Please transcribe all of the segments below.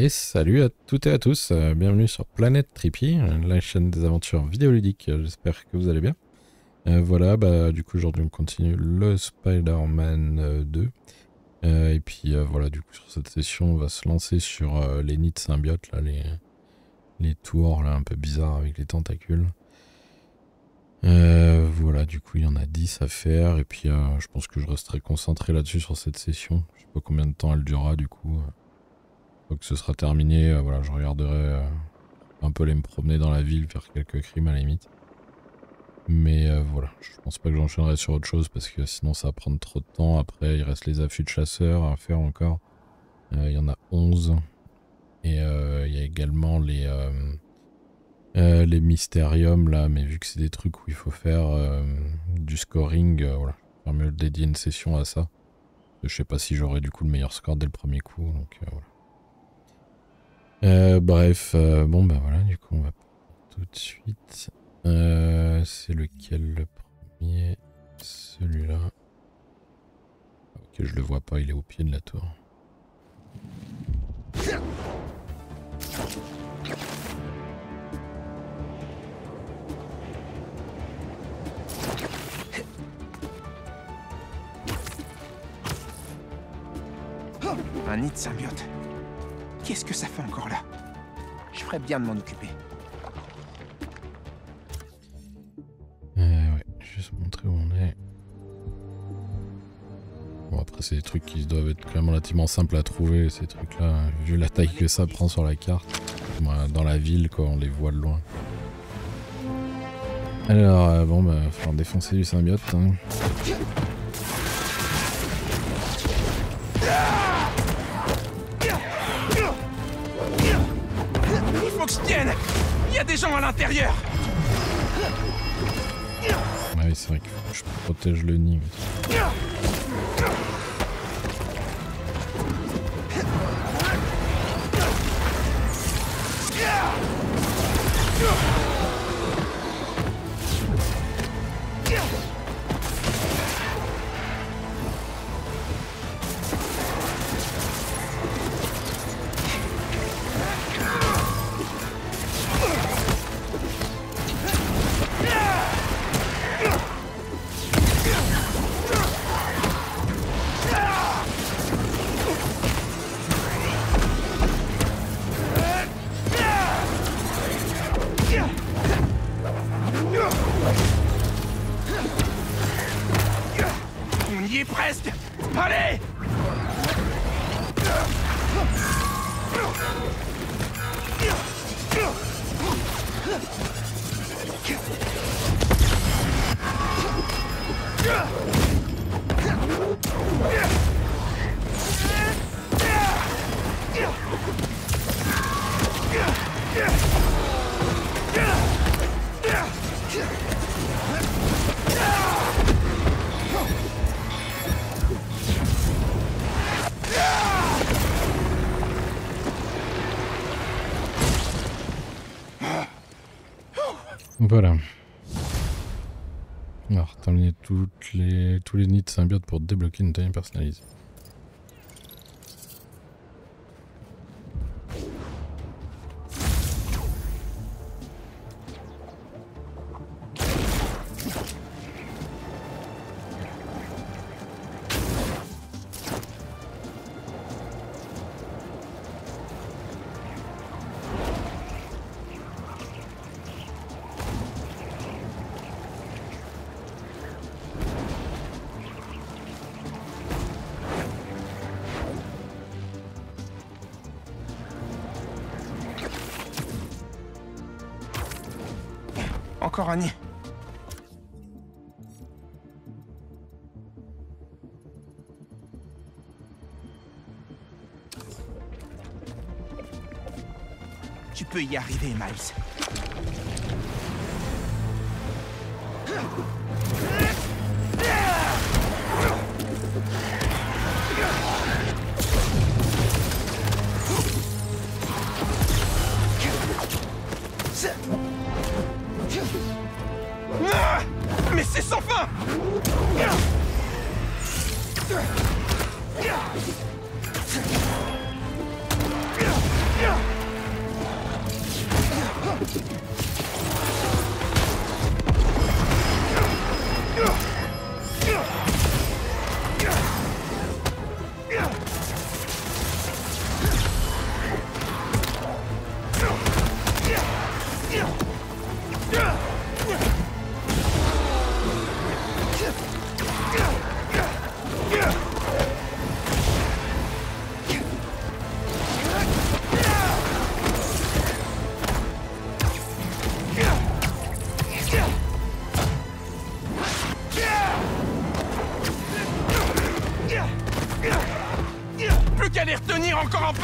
Et salut à toutes et à tous, bienvenue sur Planète Tripy, la chaîne des aventures vidéoludiques, j'espère que vous allez bien. Voilà, bah du coup aujourd'hui on continue le Spider-Man 2. Et puis voilà, du coup sur cette session on va se lancer sur les nids de symbiotes, là, les tours là, un peu bizarres avec les tentacules. Voilà, du coup il y en a 10 à faire et puis je pense que je resterai concentré là-dessus sur cette session. Je sais pas combien de temps elle durera du coup. Donc ce sera terminé, voilà, je regarderai un peu aller me promener dans la ville, faire quelques crimes à la limite. Mais voilà, je pense pas que j'enchaînerai sur autre chose parce que sinon ça va prendre trop de temps. Après il reste les affûts de chasseurs à faire encore. Il y en a 11. Et il y a également les Mysteriums là, mais vu que c'est des trucs où il faut faire du scoring, voilà, il vaut mieux dédier une session à ça. Je sais pas si j'aurai du coup le meilleur score dès le premier coup, donc voilà. Bref, bon bah voilà, du coup on va tout de suite. C'est lequel le premier? Celui-là. Ok, je le vois pas, il est au pied de la tour. Un nid de symbiote. Qu'est-ce que ça fait encore là? Je ferais bien de m'en occuper. Ouais, juste montrer où on est. Bon, après, c'est des trucs qui doivent être quand même relativement simples à trouver, ces trucs-là. Hein. Vu la taille que ça prend sur la carte, dans la ville, quoi, on les voit de loin. Alors, bon, bah, il va falloir défoncer du symbiote. Hein. Il y a des gens à l'intérieur. Ah oui, c'est vrai qu'il faut que je protège le nid. Voilà. Alors, terminer tous les nids de symbiotes pour débloquer une taille personnalisée. Encore un nid. Tu peux y arriver, Miles. Encore un peu.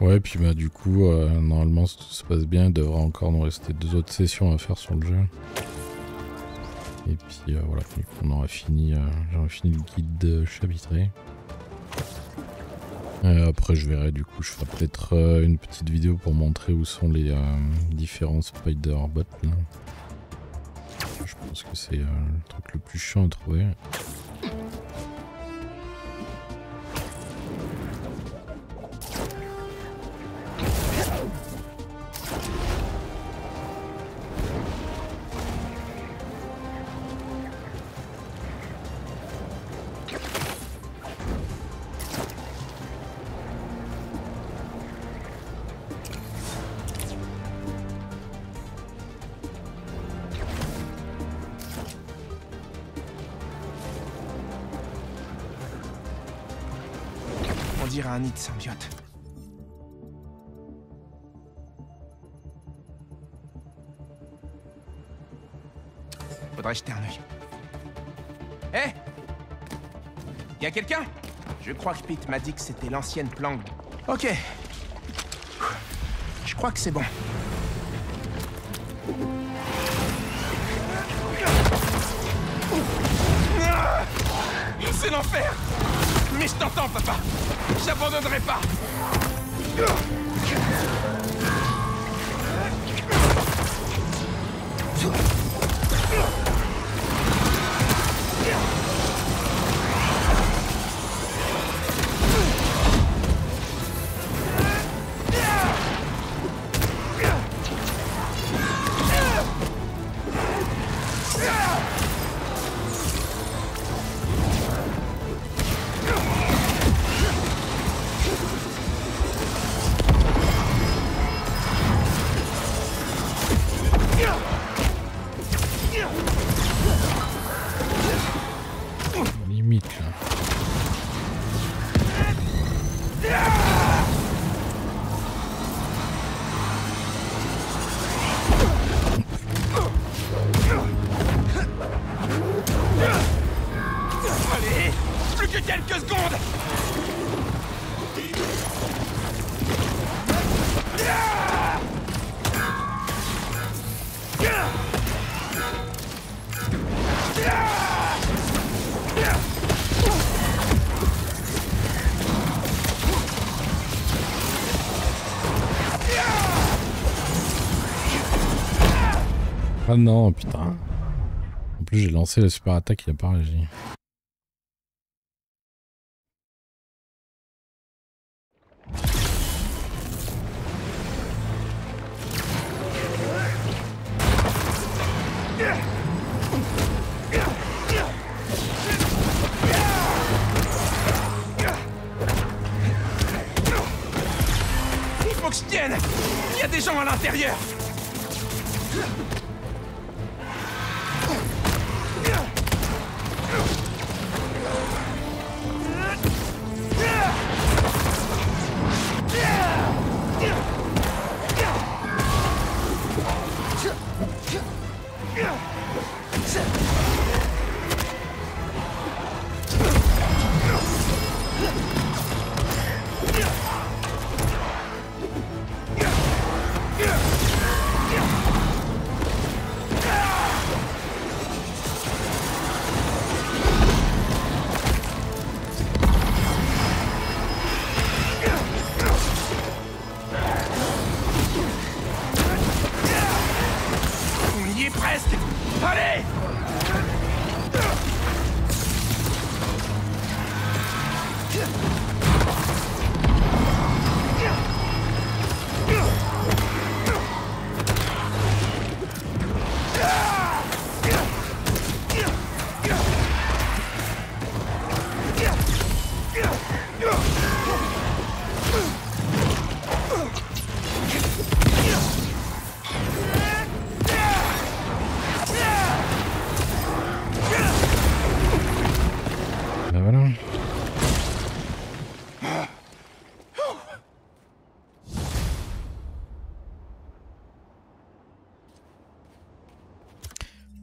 Ouais, puis bah du coup, normalement si tout se passe bien, il devrait encore nous rester 2 autres sessions à faire sur le jeu. Et puis voilà, on aura fini, j'aurai fini le guide chapitré. Après je verrai, du coup je ferai peut-être une petite vidéo pour montrer où sont les différents Spider-Bots là. Je pense que c'est le truc le plus chiant à trouver. Un nid de symbiote. Faudrait jeter un œil. Hé hey, y a quelqu'un? Je crois que Pete m'a dit que c'était l'ancienne planque. Ok. Je crois que c'est bon. C'est l'enfer. Mais je t'entends, papa. J'abandonnerai pas. Ah non, putain. En plus, j'ai lancé la super attaque, il a pas réagi. Il faut que je tienne. Il y a des gens à l'intérieur.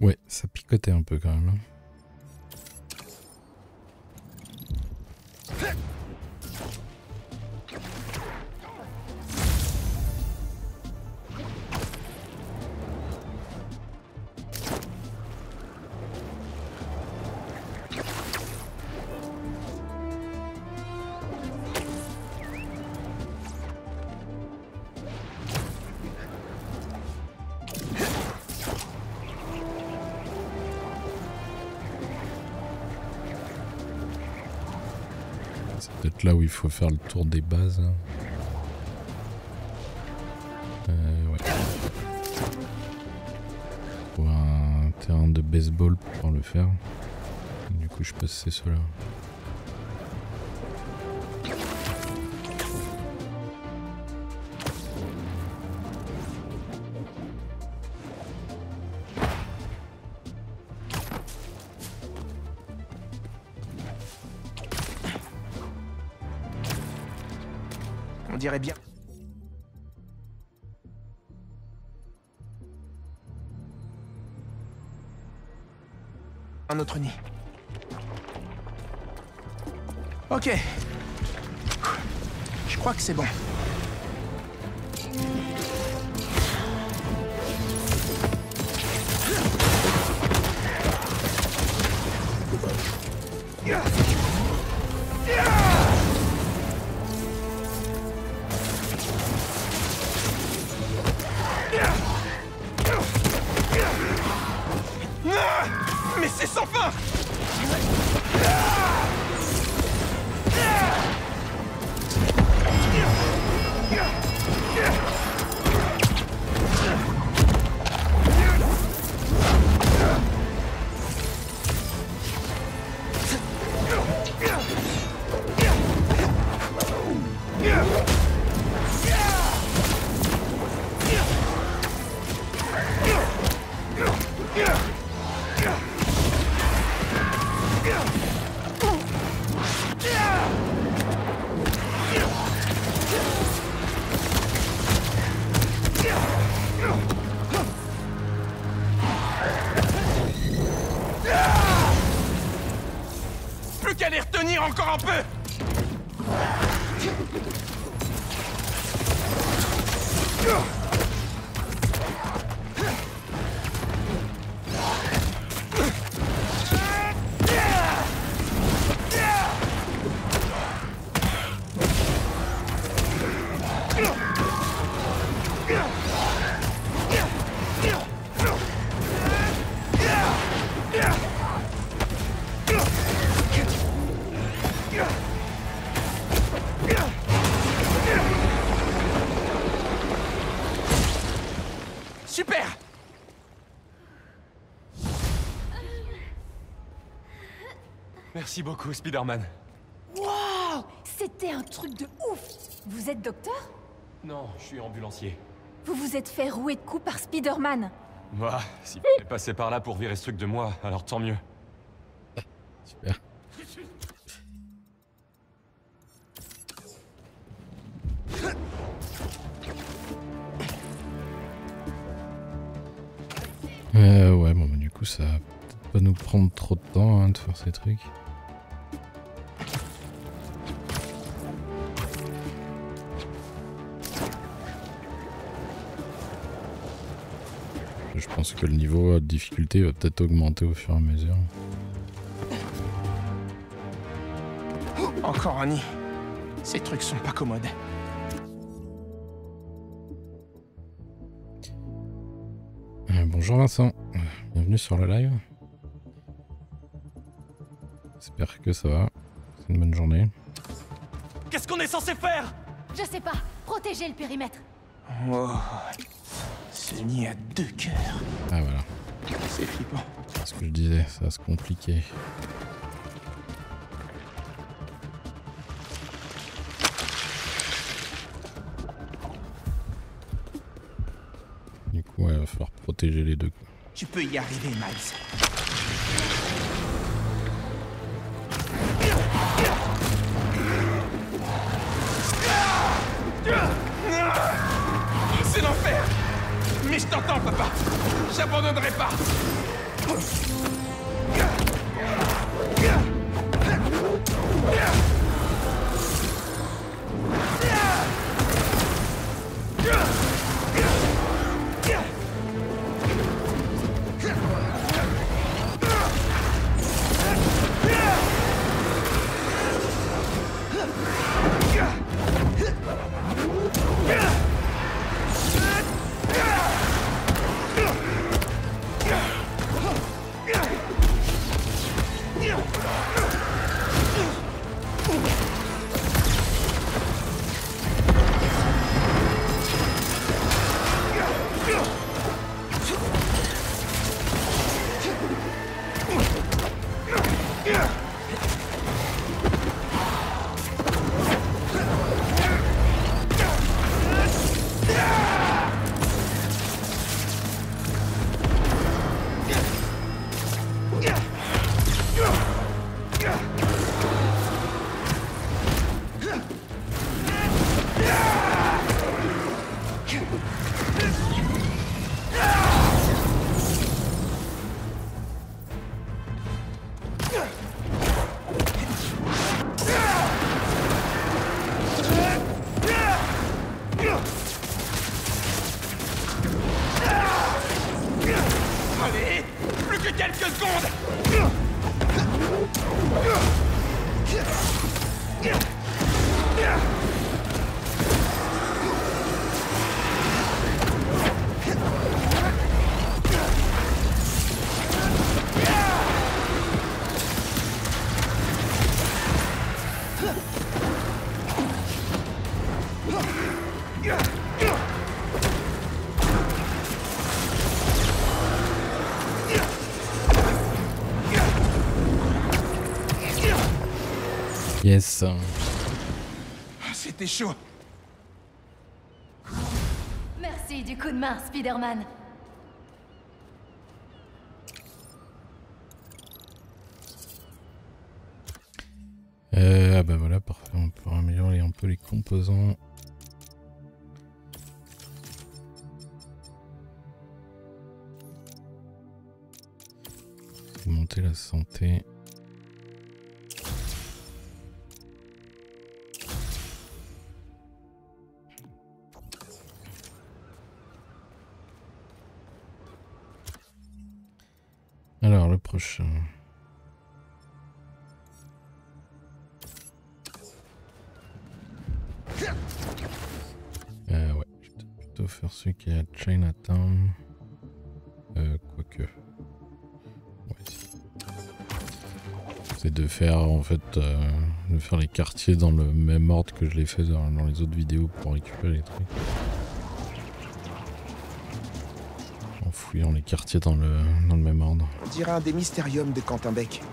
Ouais, ça picotait un peu quand même. Là où il faut faire le tour des bases. Ouais. Pour un terrain de baseball pour pouvoir le faire. Du coup je passe ces ceux-là. Bien. Un autre nid. Ok. Je crois que c'est bon. Encore un peu! Merci beaucoup, Spider-Man. Wow! C'était un truc de ouf! Vous êtes docteur? Non, je suis ambulancier. Vous vous êtes fait rouer de coups par Spider-Man? Moi, s'il est passé par là pour virer ce truc de moi, alors tant mieux. Super. Ouais, bon, du coup, ça va peut-être pas nous prendre trop de temps hein, de faire ces trucs. Je pense que le niveau de difficulté va peut-être augmenter au fur et à mesure. Encore un nid. Ces trucs sont pas commodes. Bonjour Vincent, bienvenue sur le live. J'espère que ça va. C'est une bonne journée. Qu'est-ce qu'on est censé faire? Je sais pas. Protéger le périmètre. Oh. Ce nid a deux cœurs. Ah voilà. C'est flippant. C'est ce que je disais, ça va se compliquer. Du coup, ouais, il va falloir protéger les deux. Tu peux y arriver, Miles. C'est l'enfer! Mais je t'entends, papa! J'abandonnerai pas! Yes. C'était chaud. Merci du coup de main, Spider-Man. Ah bah voilà, parfait. On peut améliorer un peu les composants. Augmenter la santé. Alors, le prochain. Ouais, je vais plutôt faire celui qui est à Chinatown. Quoique. Ouais. C'est de faire, en fait, de faire les quartiers dans le même ordre que je les fais dans les autres vidéos pour récupérer les trucs. En fouillant les quartiers dans le même ordre. On dirait un des Mysteriums de Quentin Beck.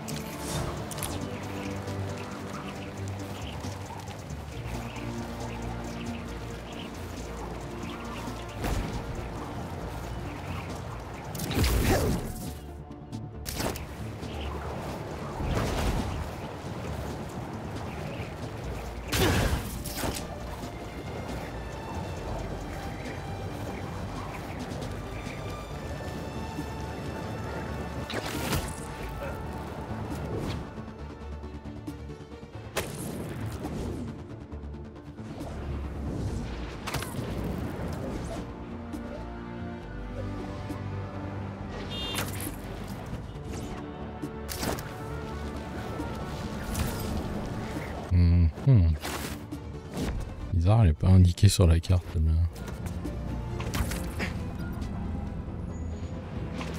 Bizarre, elle n'est pas indiquée sur la carte. Mais...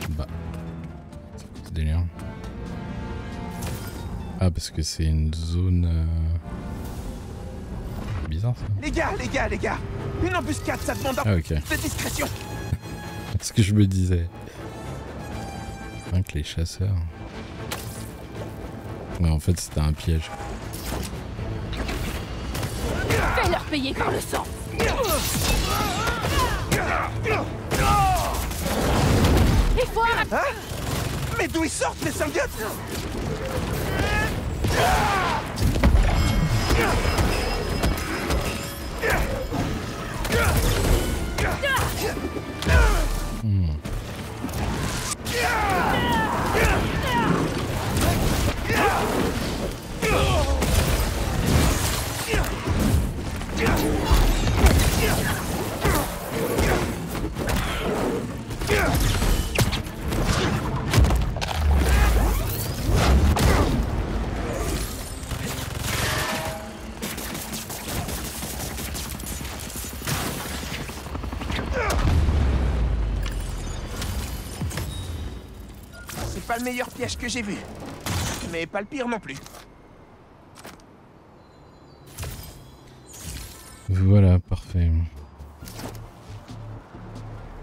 bah, c'est délire. Ah, parce que c'est une zone bizarre ça. Les gars, une embuscade, ça demande un peu de discrétion. C'est ce que je me disais. Rien que les chasseurs. Ouais, en fait, c'était un piège. Leur payer par le sang. Il faut arrêter. Hein? Mais d'où ils sortent les symbiotes? C'est pas le meilleur piège que j'ai vu, mais pas le pire non plus. Voilà, parfait.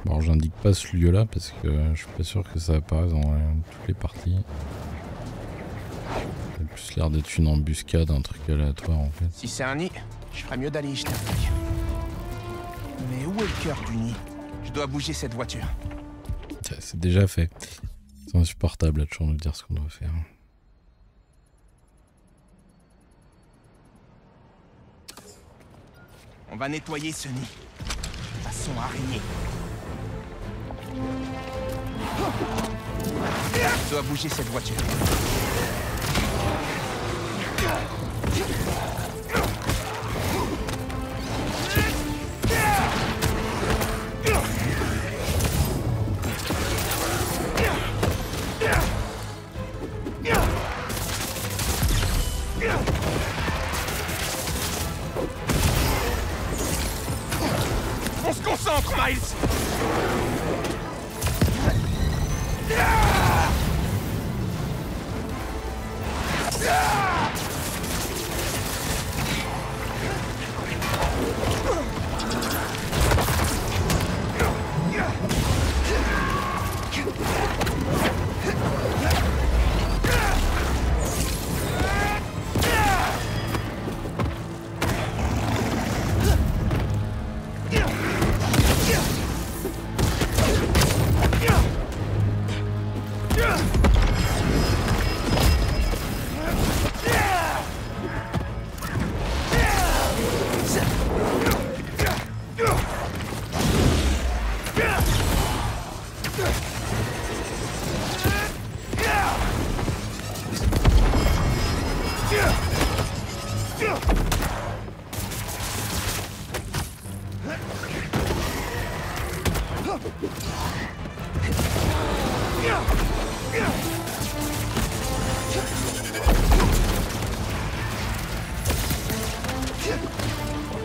Bon, j'indique pas ce lieu-là parce que je suis pas sûr que ça apparaisse dans toutes les parties. Ça a plus l'air d'être une embuscade, un truc aléatoire en fait. Si c'est un nid, je ferais mieux d'aller y jeter un truc. Mais où est le cœur du nid? Je dois bouger cette voiture. C'est déjà fait. C'est insupportable à toujours nous dire ce qu'on doit faire. On va nettoyer ce nid. Façon araignée. Je dois bouger cette voiture.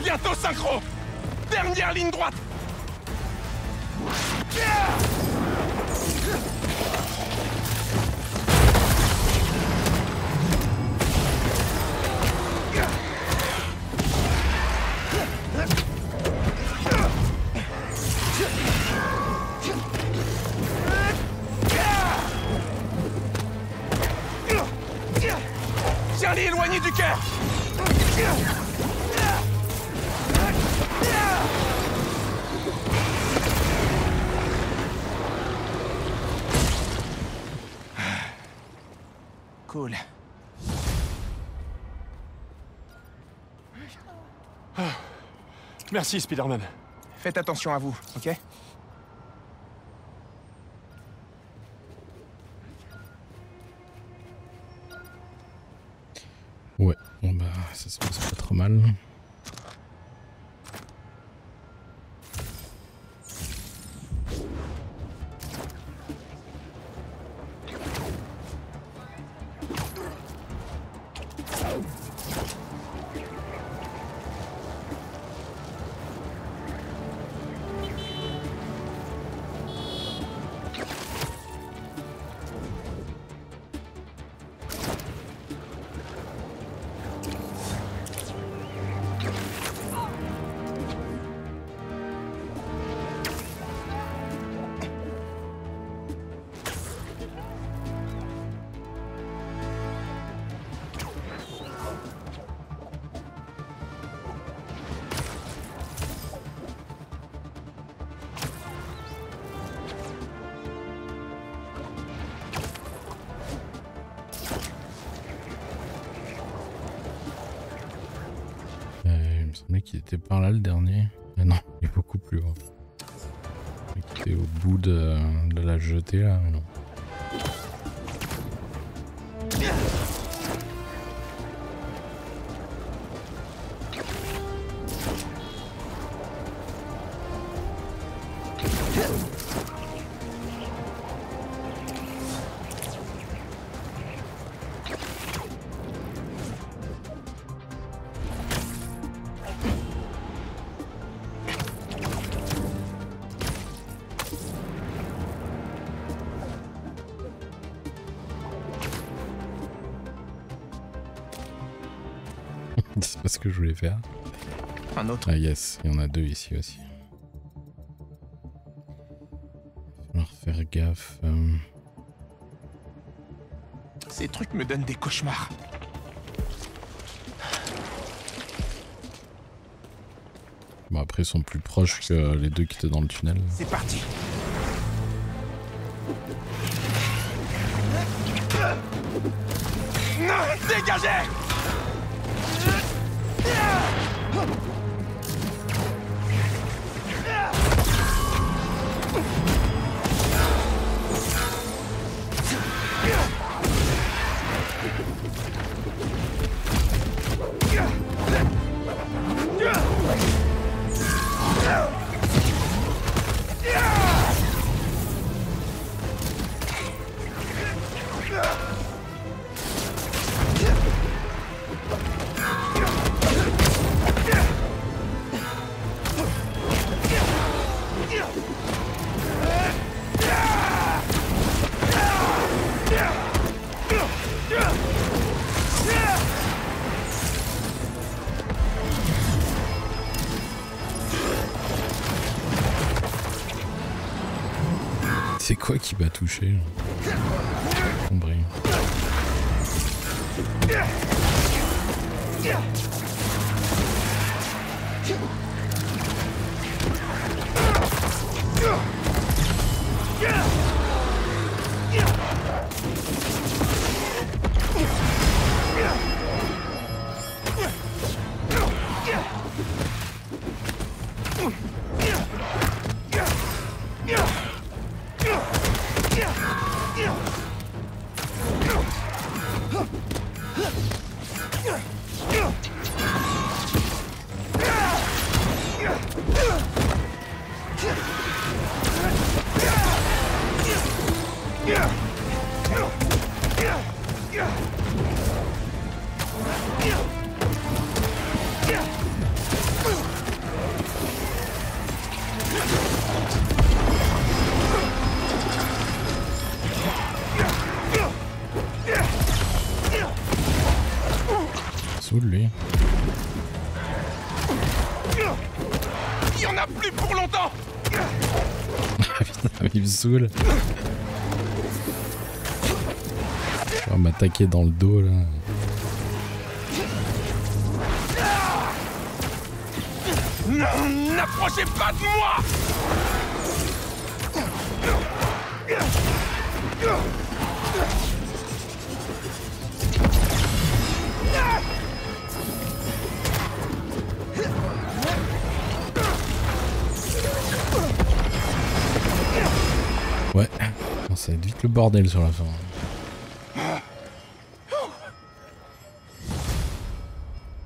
Bientôt synchro. Dernière ligne droite. Cool. Ah. Merci, Spider-Man. Faites attention à vous, ok? Ouais, bon bah ça se passe pas trop mal. Qui était par là le dernier. Mais non, il est beaucoup plus haut. Il était au bout de la jetée là, mais non. C'est pas ce que je voulais faire. Un autre. Ah yes, il y en a deux ici aussi. Il va falloir faire gaffe. Ces trucs me donnent des cauchemars. Bon après ils sont plus proches que les deux qui étaient dans le tunnel. C'est parti. Non, dégagez! C'est quoi qui m'a touché? J'ai compris. Il me saoule. On va m'attaquer dans le dos là. Non, n'approchez pas de moi. Ouais, ça va être vite le bordel sur la fin.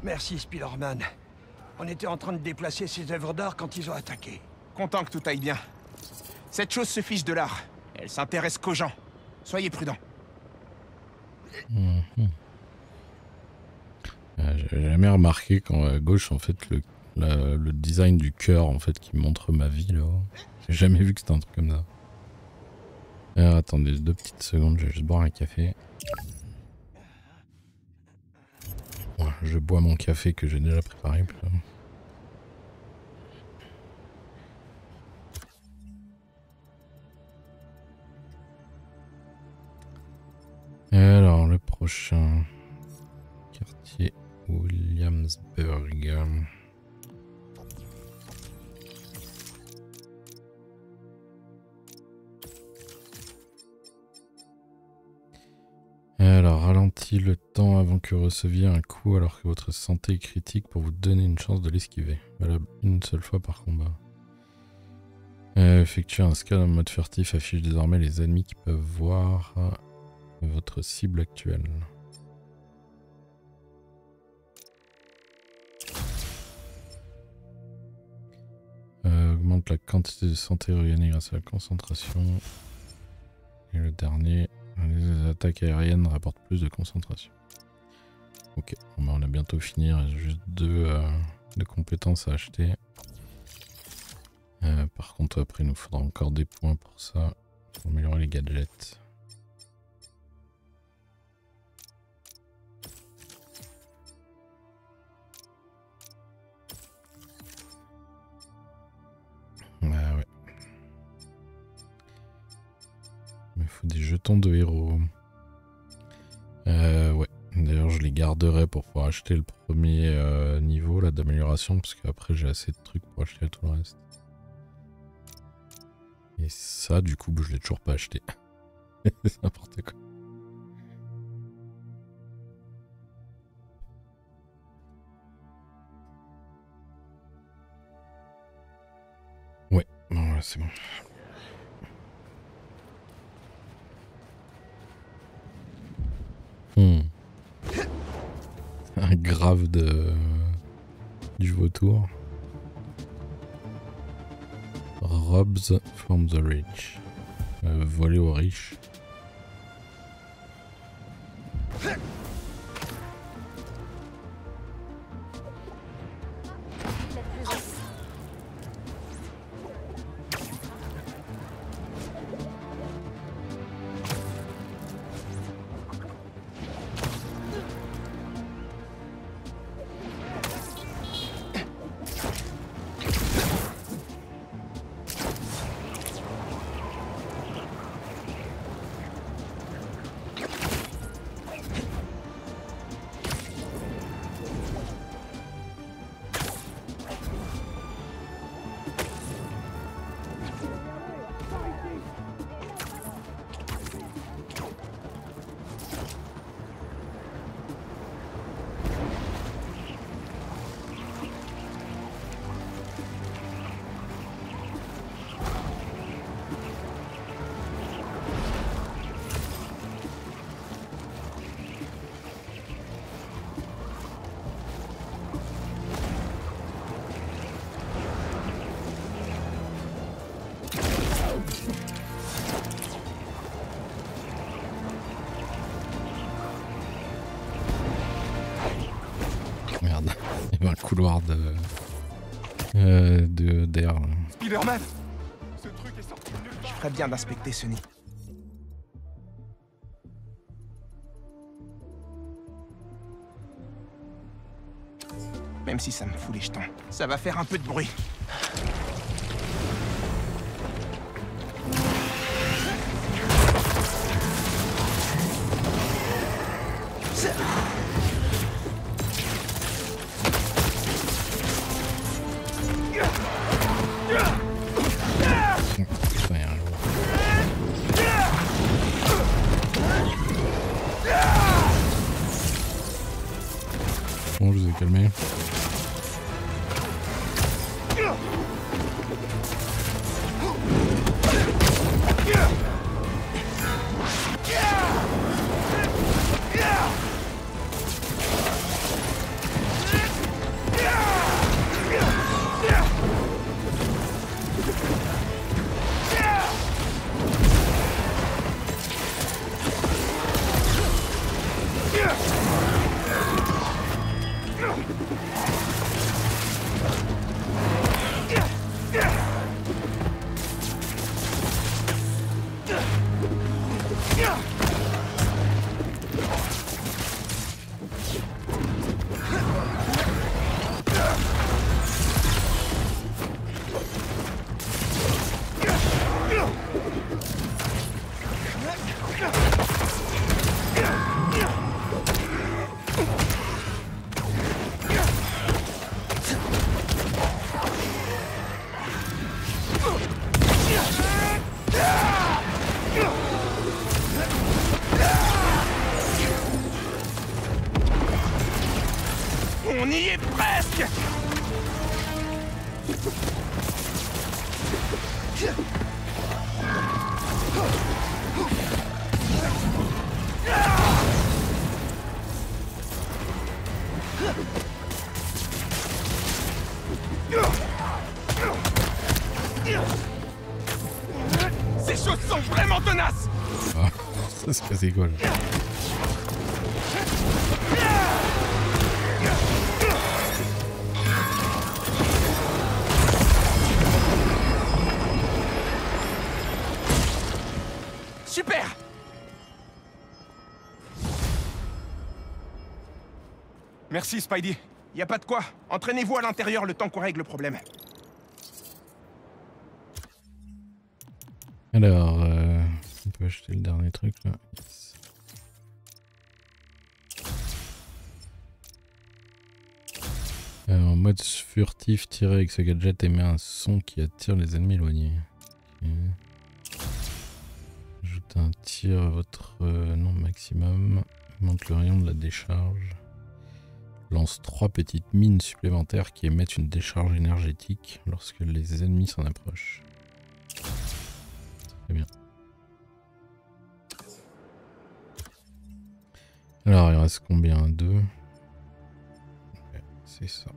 Merci Spider-Man. On était en train de déplacer ces œuvres d'art quand ils ont attaqué. Content que tout aille bien. Cette chose se fiche de l'art. Elle s'intéresse qu'aux gens. Soyez prudents. J'ai jamais remarqué qu'en gauche, en fait, le design du cœur, en fait, qui montre ma vie là-haut. J'ai jamais vu que c'était un truc comme ça. Alors, attendez deux petites secondes, je vais juste boire un café. Ouais, je bois mon café que j'ai déjà préparé. Plutôt. Alors, le prochain quartier Williamsburg. Alors, ralentis le temps avant que vous receviez un coup alors que votre santé est critique pour vous donner une chance de l'esquiver. Valable une seule fois par combat. Effectuer un scan en mode furtif affiche désormais les ennemis qui peuvent voir votre cible actuelle. augmente la quantité de santé regagnée grâce à la concentration. Et le dernier, les attaques aériennes rapportent plus de concentration. Ok, bon ben on a bientôt fini, il reste juste deux compétences à acheter. Par contre après il nous faudra encore des points pour ça, pour améliorer les gadgets. Ah ouais. Mais il faut des jetons de héros. Ouais. D'ailleurs je les garderai pour pouvoir acheter le premier niveau là d'amélioration, parce qu'après j'ai assez de trucs pour acheter tout le reste. Et ça du coup je l'ai toujours pas acheté. C'est n'importe quoi. Ouais, bon, c'est bon. Un grave du vautour. Robs from the rich. Voler aux riches. D'air. Spider-Man, ce truc est sorti de nulle part. Je ferais bien d'inspecter ce nid. Même si ça me fout les jetons, ça va faire un peu de bruit. Ces choses sont vraiment tenaces. Ah, ça c'est assez cool. Super. Merci, Spidey. Y a pas de quoi. Entraînez-vous à l'intérieur le temps qu'on règle le problème. Alors, on peut acheter le dernier truc là. Yes. En mode furtif, tirer avec ce gadget émet un son qui attire les ennemis éloignés. Okay. Ajoute un tir à votre nombre maximum. Augmente le rayon de la décharge. Lance 3 petites mines supplémentaires qui émettent une décharge énergétique lorsque les ennemis s'en approchent. Très bien. Alors il reste combien? 2. Ouais, c'est ça.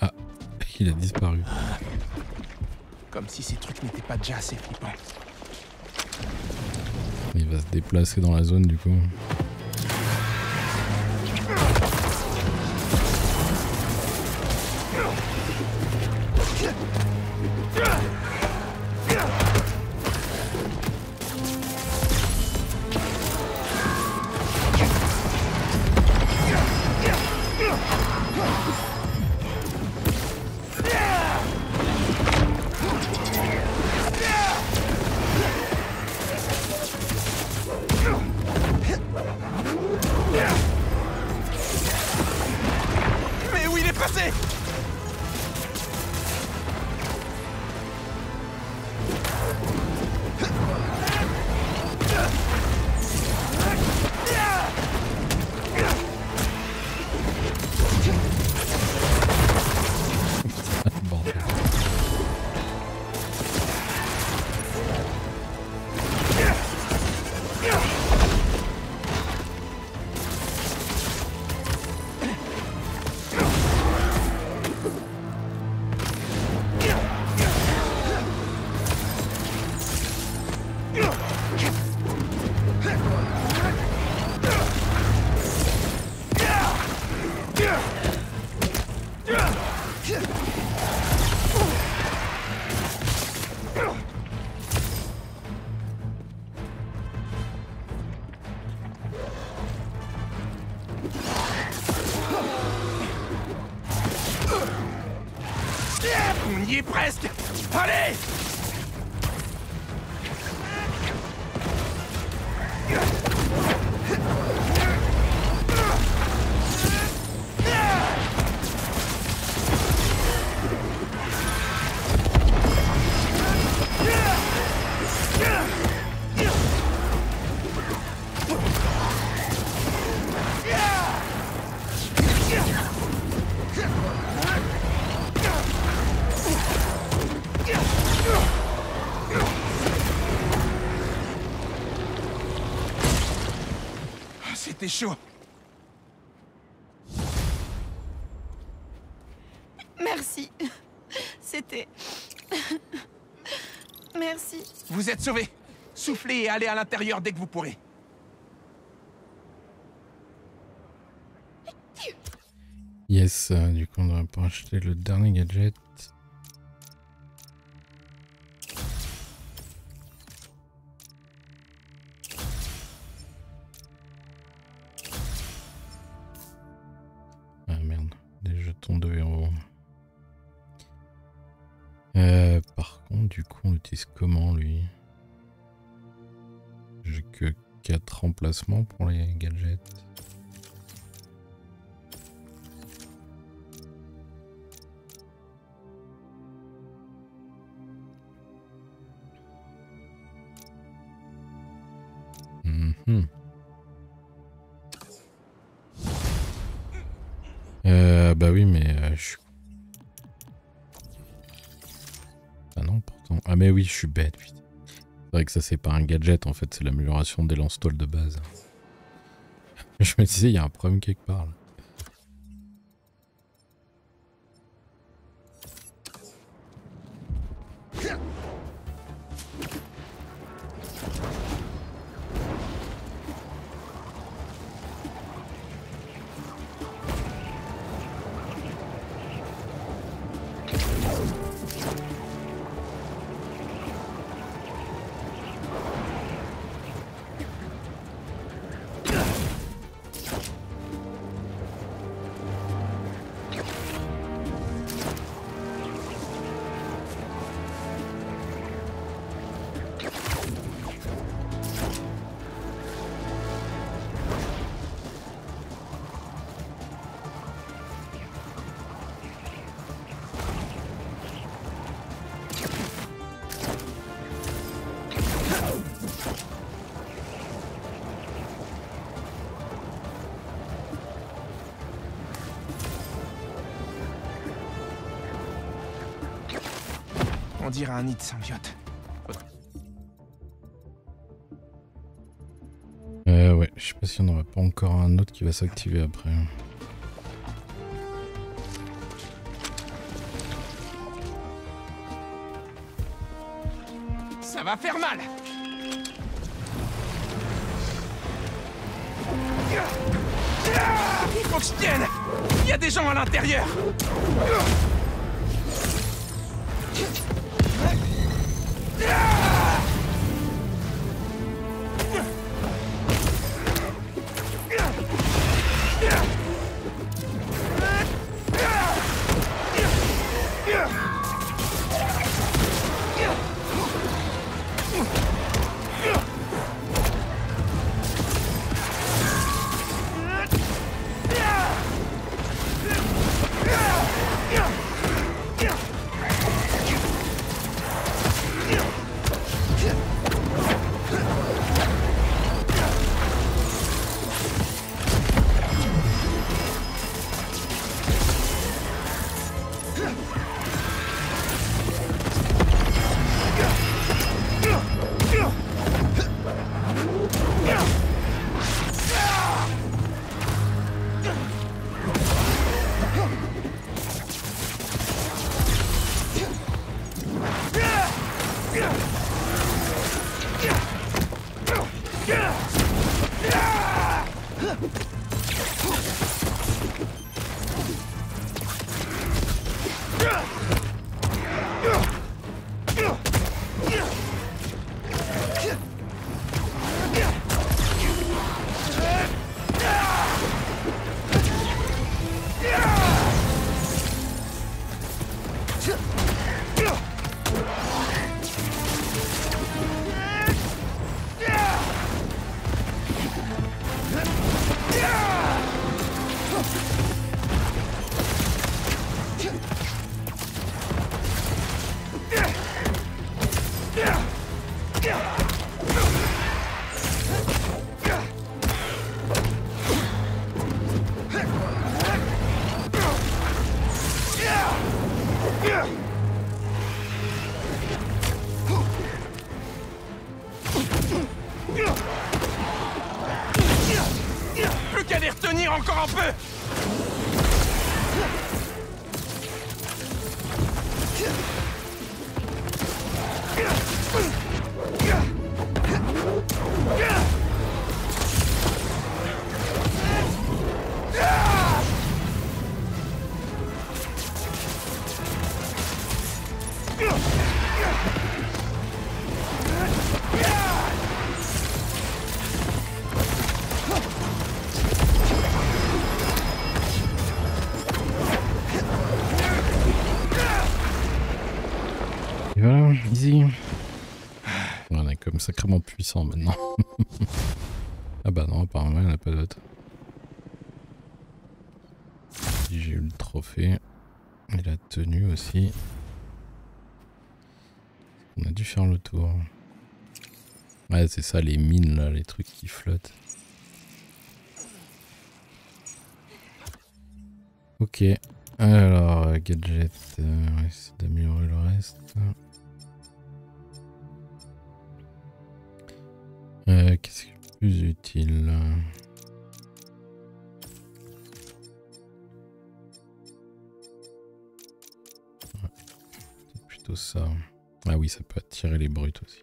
Ah, il a disparu. Comme si ces trucs n'étaient pas déjà assez flippants. Il va se déplacer dans la zone du coup. C'était chaud. Merci. C'était... Merci. Vous êtes sauvés. Soufflez et allez à l'intérieur dès que vous pourrez. Yes, du coup on va pouvoir acheter le dernier gadget. du coup on l'utilise comment lui? J'ai que 4 remplacements pour les gadgets. Bah oui mais je suis... Ah non pourtant... Ah mais oui je suis bête putain. C'est vrai que ça c'est pas un gadget en fait, c'est l'amélioration des lance-tôles de base. Je me disais il y a un problème quelque part là. On dirait un nid de symbiote. Ouais, je sais pas si on n'aurait pas encore un autre qui va s'activer après. Ça va faire mal. Il faut que je tienne. Il y a des gens à l'intérieur. Et voilà, easy. On est comme sacrément puissant maintenant. Ah bah non, apparemment il n'y en a pas d'autre. J'ai eu le trophée. Et la tenue aussi. On a dû faire le tour. Ouais, c'est ça, les mines là, les trucs qui flottent. Ok. Alors, gadget, on va essayer d'améliorer le reste. Qu'est-ce qui est plus utile? Ouais, c'est plutôt ça. Ah oui, ça peut attirer les brutes aussi.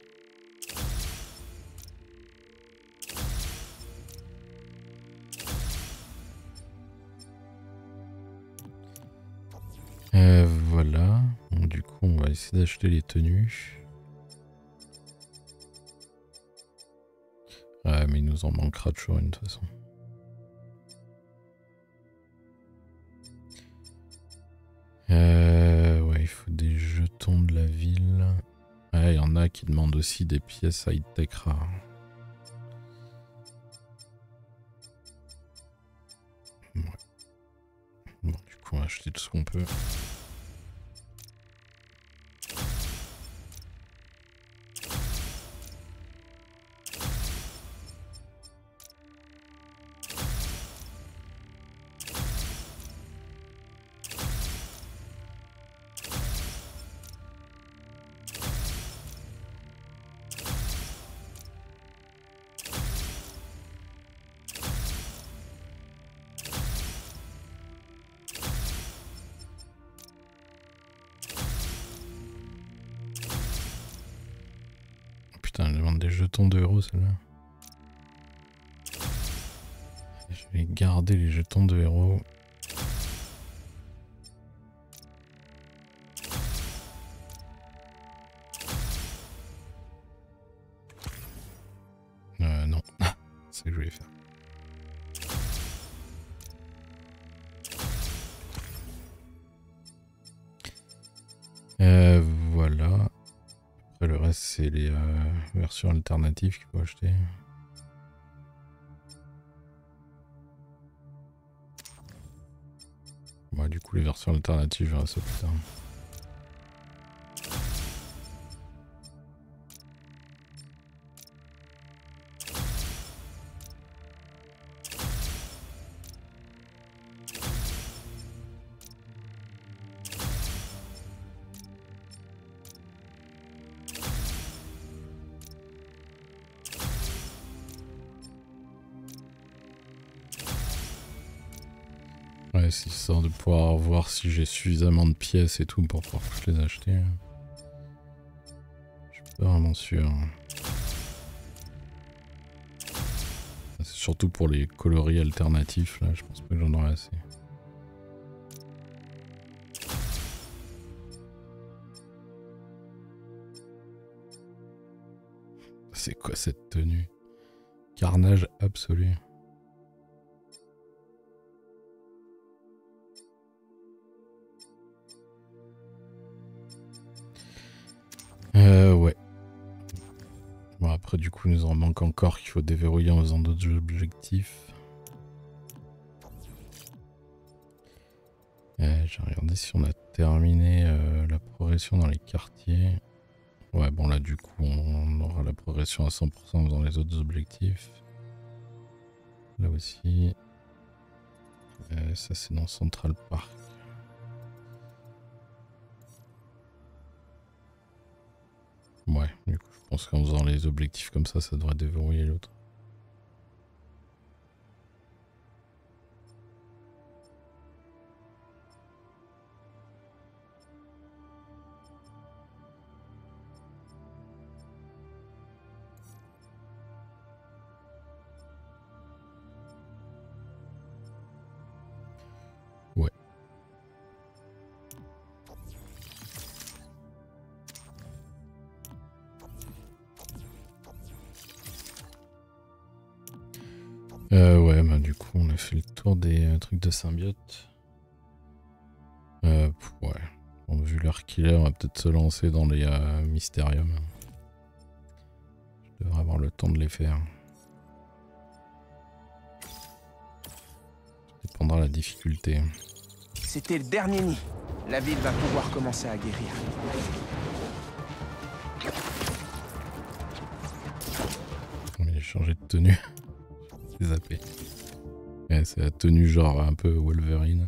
Voilà. Bon, du coup, on va essayer d'acheter les tenues. Ah, mais il nous en manquera toujours une, de toute façon. Ouais, il faut des jetons de la ville. Ah, il y en a qui demandent aussi des pièces high-tech rares. Ouais. Bon, du coup, on va acheter tout ce qu'on peut. Putain, elle demande des jetons d'euros celle-là. Je vais garder les jetons de héros. Non, c'est ce que je voulais faire. Voilà. Le reste, c'est les versions alternatives qu'il faut acheter. Bon, du coup, les versions alternatives, je verrai ça plus tard. Ouais, c'est histoire de pouvoir voir si j'ai suffisamment de pièces et tout pour pouvoir toutes les acheter. Je suis pas vraiment sûr. C'est surtout pour les coloris alternatifs là, je pense pas que j'en aurai assez. C'est quoi cette tenue? Carnage absolu. Ouais. Bon, après, du coup, il nous en manque encore qu'il faut déverrouiller en faisant d'autres objectifs. J'ai regardé si on a terminé la progression dans les quartiers. Ouais, bon, là, du coup, on aura la progression à 100% en faisant les autres objectifs. Là aussi. Ça, c'est dans Central Park. Ouais, du coup, je pense qu'en faisant les objectifs comme ça, ça devrait déverrouiller l'autre. Ouais. Ouais, bah du coup, on a fait le tour des trucs de symbiote. Ouais, bon, vu vu l'heure qu'il est, on va peut-être se lancer dans les Mysteriums. Je devrais avoir le temps de les faire. Ça dépendra de la difficulté. C'était le dernier nid. La ville va pouvoir commencer à guérir. J'ai changé de tenue. J'ai zappé. Ouais, c'est la tenue genre un peu Wolverine.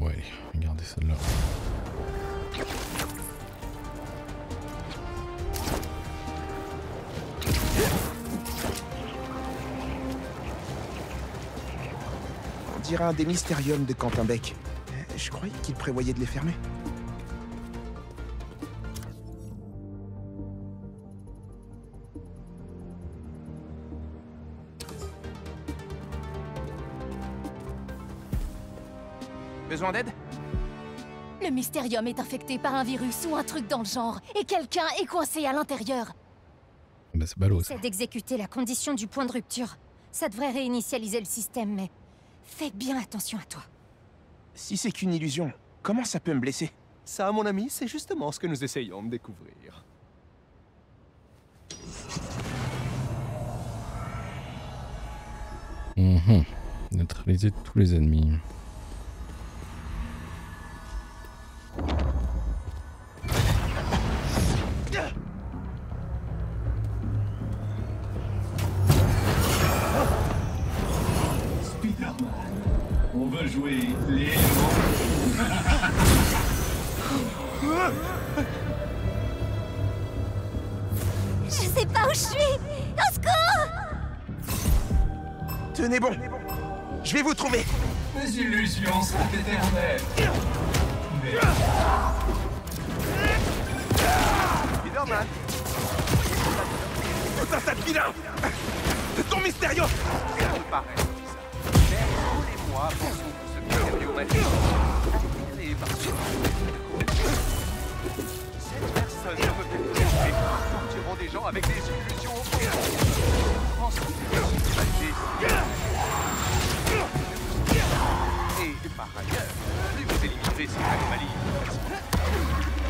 Ouais, allez, regardez celle-là. On dirait un des Mysteriums de Quentin Beck. Je croyais qu'il prévoyait de les fermer. Besoin d'aide? Le Mysterium est infecté par un virus ou un truc dans le genre, et quelqu'un est coincé à l'intérieur. Bah c'est ballot ça. C'est d'exécuter la condition du point de rupture. Ça devrait réinitialiser le système, mais fais bien attention à toi. Si c'est qu'une illusion, comment ça peut me blesser? Ça, mon ami, c'est justement ce que nous essayons de découvrir. Neutraliser tous les ennemis. Tenez bon, je vais vous trouver. Les illusions sont éternelles. Mais... Spider-Man. Tout un tas de vilains. De ton Mysterio. Moi cette personne ne peut plus toucher. Nous tirons des gens avec des illusions. Et par ailleurs, plus vous éliminez ces anomalies,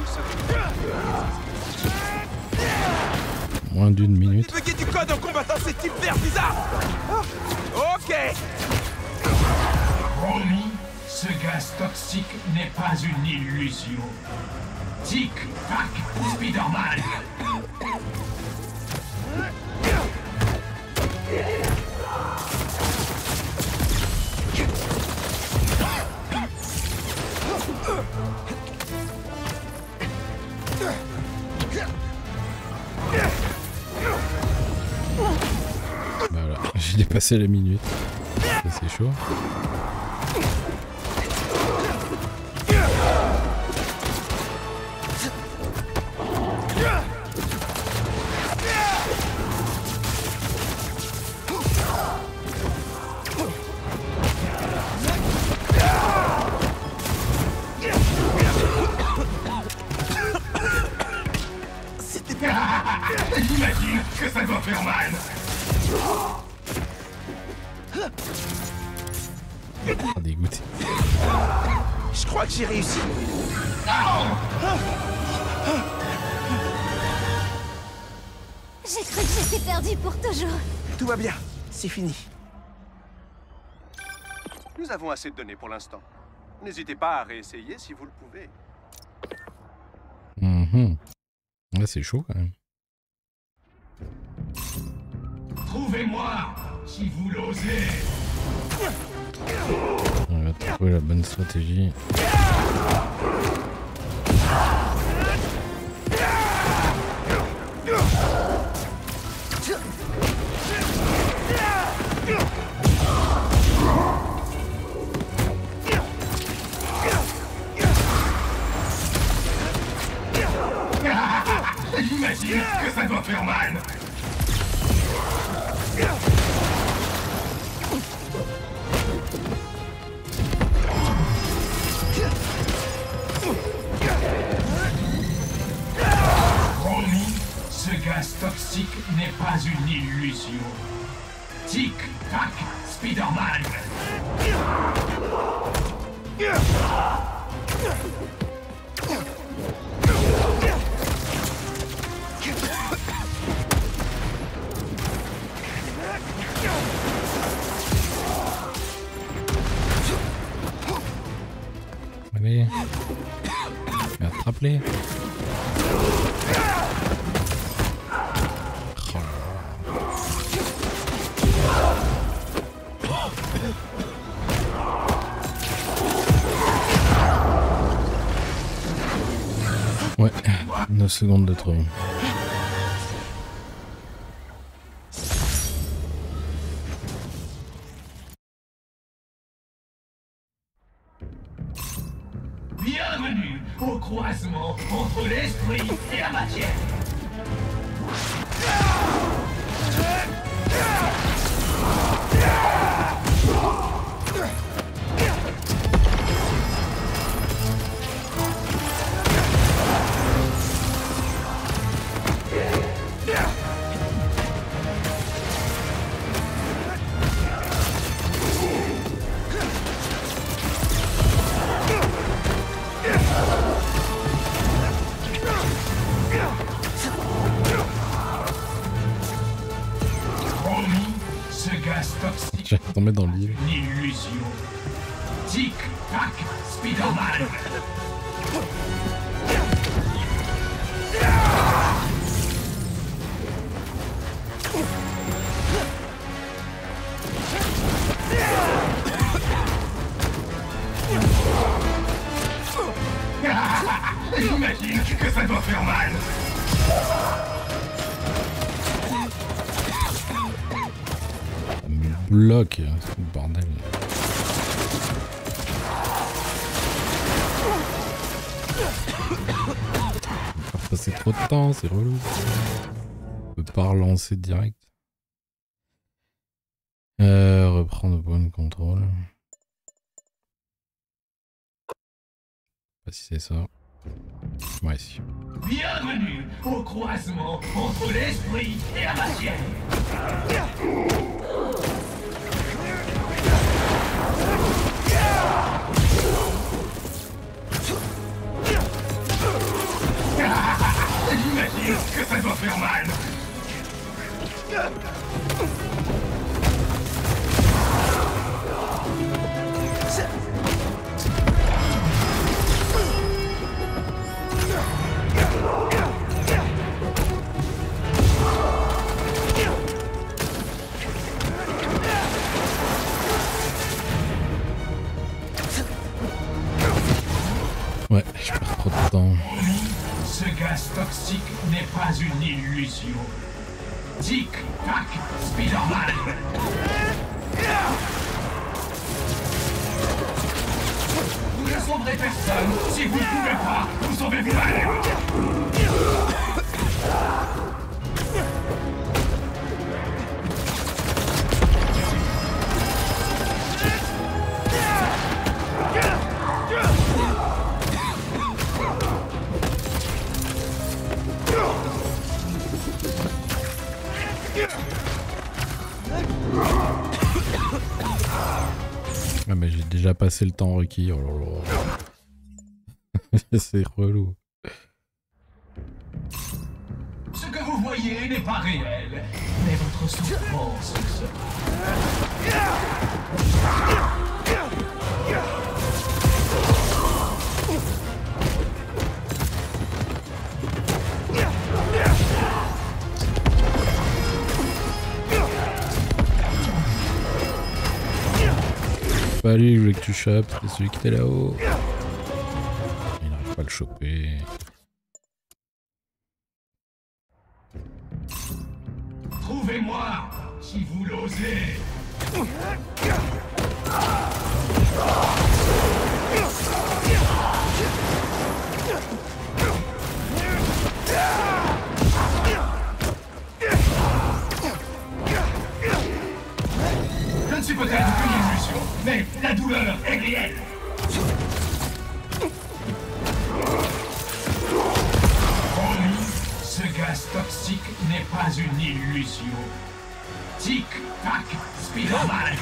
nous sommes... Moins d'une minute. Buguer du code en combattant ces types verts bizarres. Ok. Promis, ce gaz toxique n'est pas une illusion. Tic, tac, Spider-Man. Voilà, j'ai dépassé la minute. Ça c'est chaud. C'est fini. Nous avons assez de données pour l'instant. N'hésitez pas à réessayer si vous le pouvez. Là, c'est chaud quand même. Trouvez-moi si vous l'osez. On va trouver la bonne stratégie. J'imagine que ça doit faire mal. Le gaz toxique n'est pas une illusion. Tic-tac, Spider-Man! Allez, merde, rappelez. Ouais, 9 secondes de trop. Bienvenue au croisement entre l'esprit et la matière. J'ai tombé dans le livre. Illusion. Tic tac, Spider-Man. J'imagine que ça doit faire mal. Bloc, c'est le bordel. Passer trop de temps, c'est relou. On peut pas relancer direct. Reprendre point de contrôle. Pas si c'est ça. Ouais, si. Bienvenue au croisement entre l'esprit et la matière. J'imagine que ça doit faire mal. Ouais, je perds trop de temps. Ce gaz toxique n'est pas une illusion. Tic tac, Spider-Man. Vous ne sauverez personne si vous ne pouvez pas vous sauver vous-même. Ah mais j'ai déjà passé le temps requis, oh là là. C'est relou. Ce que vous voyez n'est pas réel, mais votre souffrance. Pas lui, je voulais que tu chopes, c'est celui qui était là-haut. Il n'arrive pas à le choper. Trouvez-moi si vous l'osez. Je ne suis peut-être plus une illusion, mais la douleur est réelle. Promis, ce gaz toxique pas une illusion. Tic-tac, Spider-Man.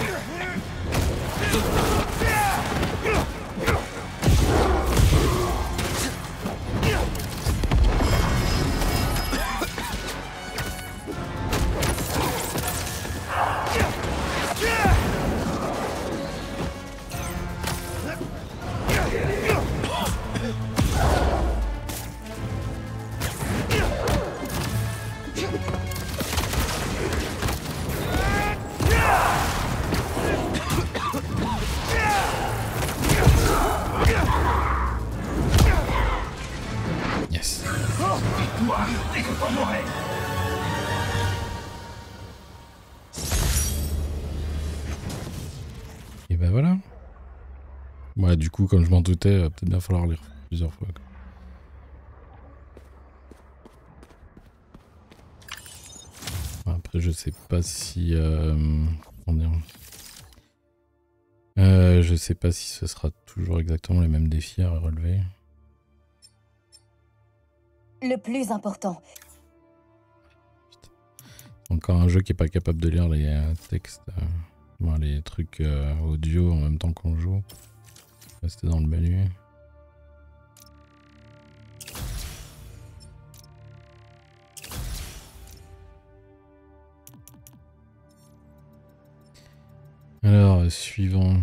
Et ben voilà. Ouais, du coup, comme je m'en doutais, peut-être bien falloir les refaire plusieurs fois. Quoi. Après, je sais pas si... je sais pas si ce sera toujours exactement les mêmes défis à relever. Le plus important. Encore un jeu qui est pas capable de lire les textes, les trucs audio en même temps qu'on joue. Rester dans le menu. Alors, suivant.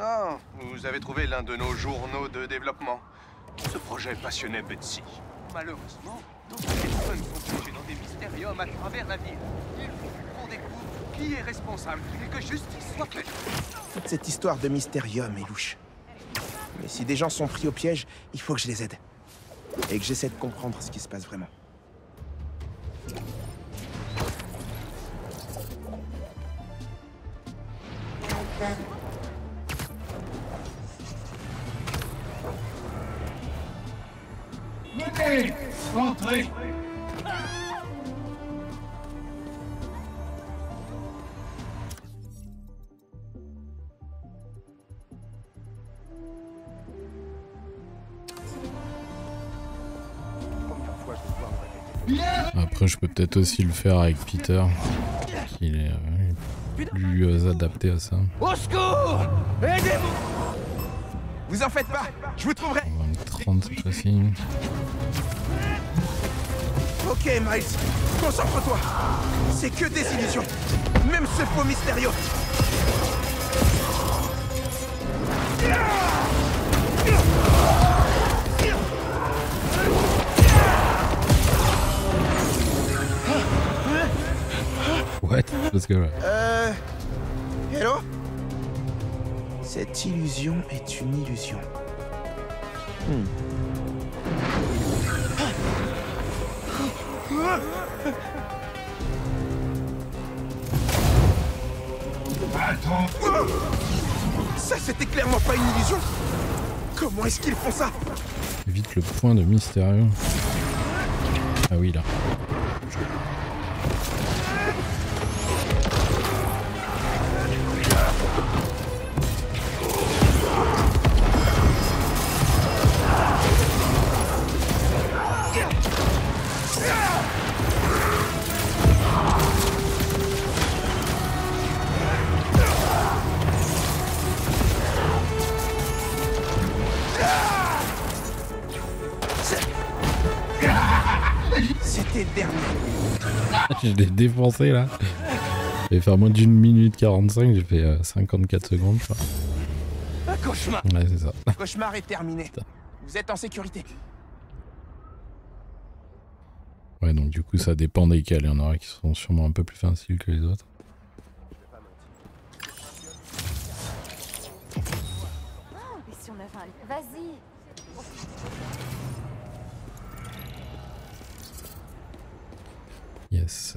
Ah, vous avez trouvé l'un de nos journaux de développement. Ce projet passionnait Betsy. Malheureusement, nos téléphones sont plongés dans des Mysteriums à travers la ville. Il faut qu'on découvre qui est responsable et que justice soit faite. Toute cette histoire de Mysterium est louche. Mais si des gens sont pris au piège, il faut que je les aide. Et que j'essaie de comprendre ce qui se passe vraiment. Venez, rentrez. Après, je peux peut-être aussi le faire avec Peter, qu'il est plus adapté à ça. Au secours! Aidez-vous! Vous en faites pas, je vous trouverai. 30 cette fois-ci. Ok Miles, concentre-toi. C'est que des illusions. Même ce faux Mysterio. What? Let's go. Hello? Cette illusion est une illusion. Attends. Ça, c'était clairement pas une illusion. Comment est-ce qu'ils font ça? Évite le point de Mysterio. Ah oui, là. Je l'ai défoncé là. Je vais faire moins d'une minute 45, j'ai fait 54 secondes je crois. Un cauchemar. Ouais, c'est ça. Le cauchemar est terminé. Putain. Vous êtes en sécurité. Ouais, donc du coup ça dépend desquels, il y en aura qui seront sûrement un peu plus faciles que les autres. Vas-y. Yes.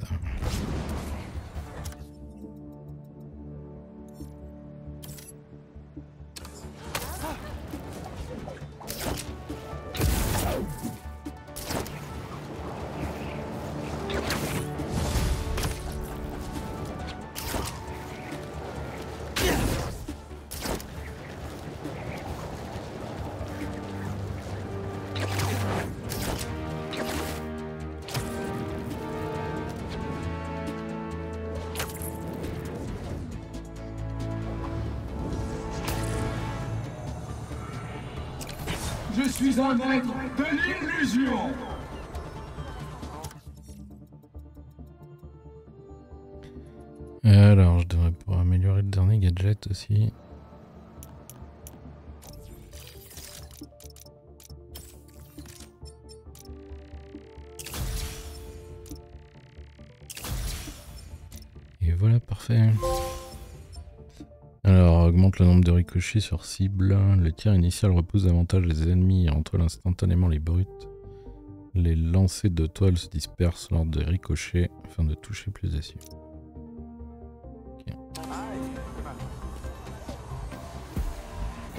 Je suis un maître de l'illusion. Alors, je devrais pouvoir améliorer le dernier gadget aussi. Et voilà, parfait. Alors, augmente le nombre de ricochets sur cible. Le tir initial repousse davantage les ennemis et entoile instantanément les brutes. Les lancers de toile se dispersent lors des ricochets afin de toucher plus d'essieux.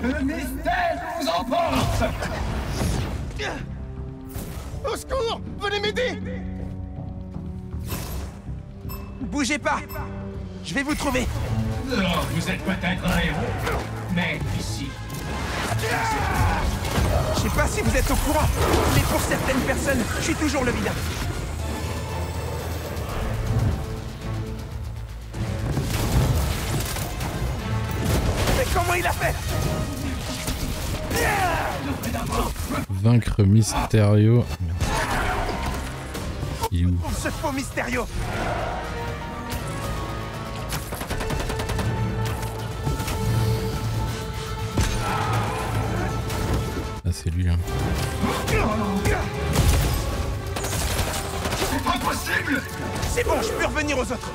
Le mystère vous emporte! Au secours! Venez m'aider! Bougez pas! Je vais vous trouver! Oh, vous êtes peut-être un héros, mais ici... Je sais pas si vous êtes au courant, mais pour certaines personnes, je suis toujours le vilain. Mais comment il a fait? Vaincre Mysterio. Il est où? Ce faux Mysterio. Ah, c'est lui hein. C'est pas possible. C'est bon, je peux revenir aux autres.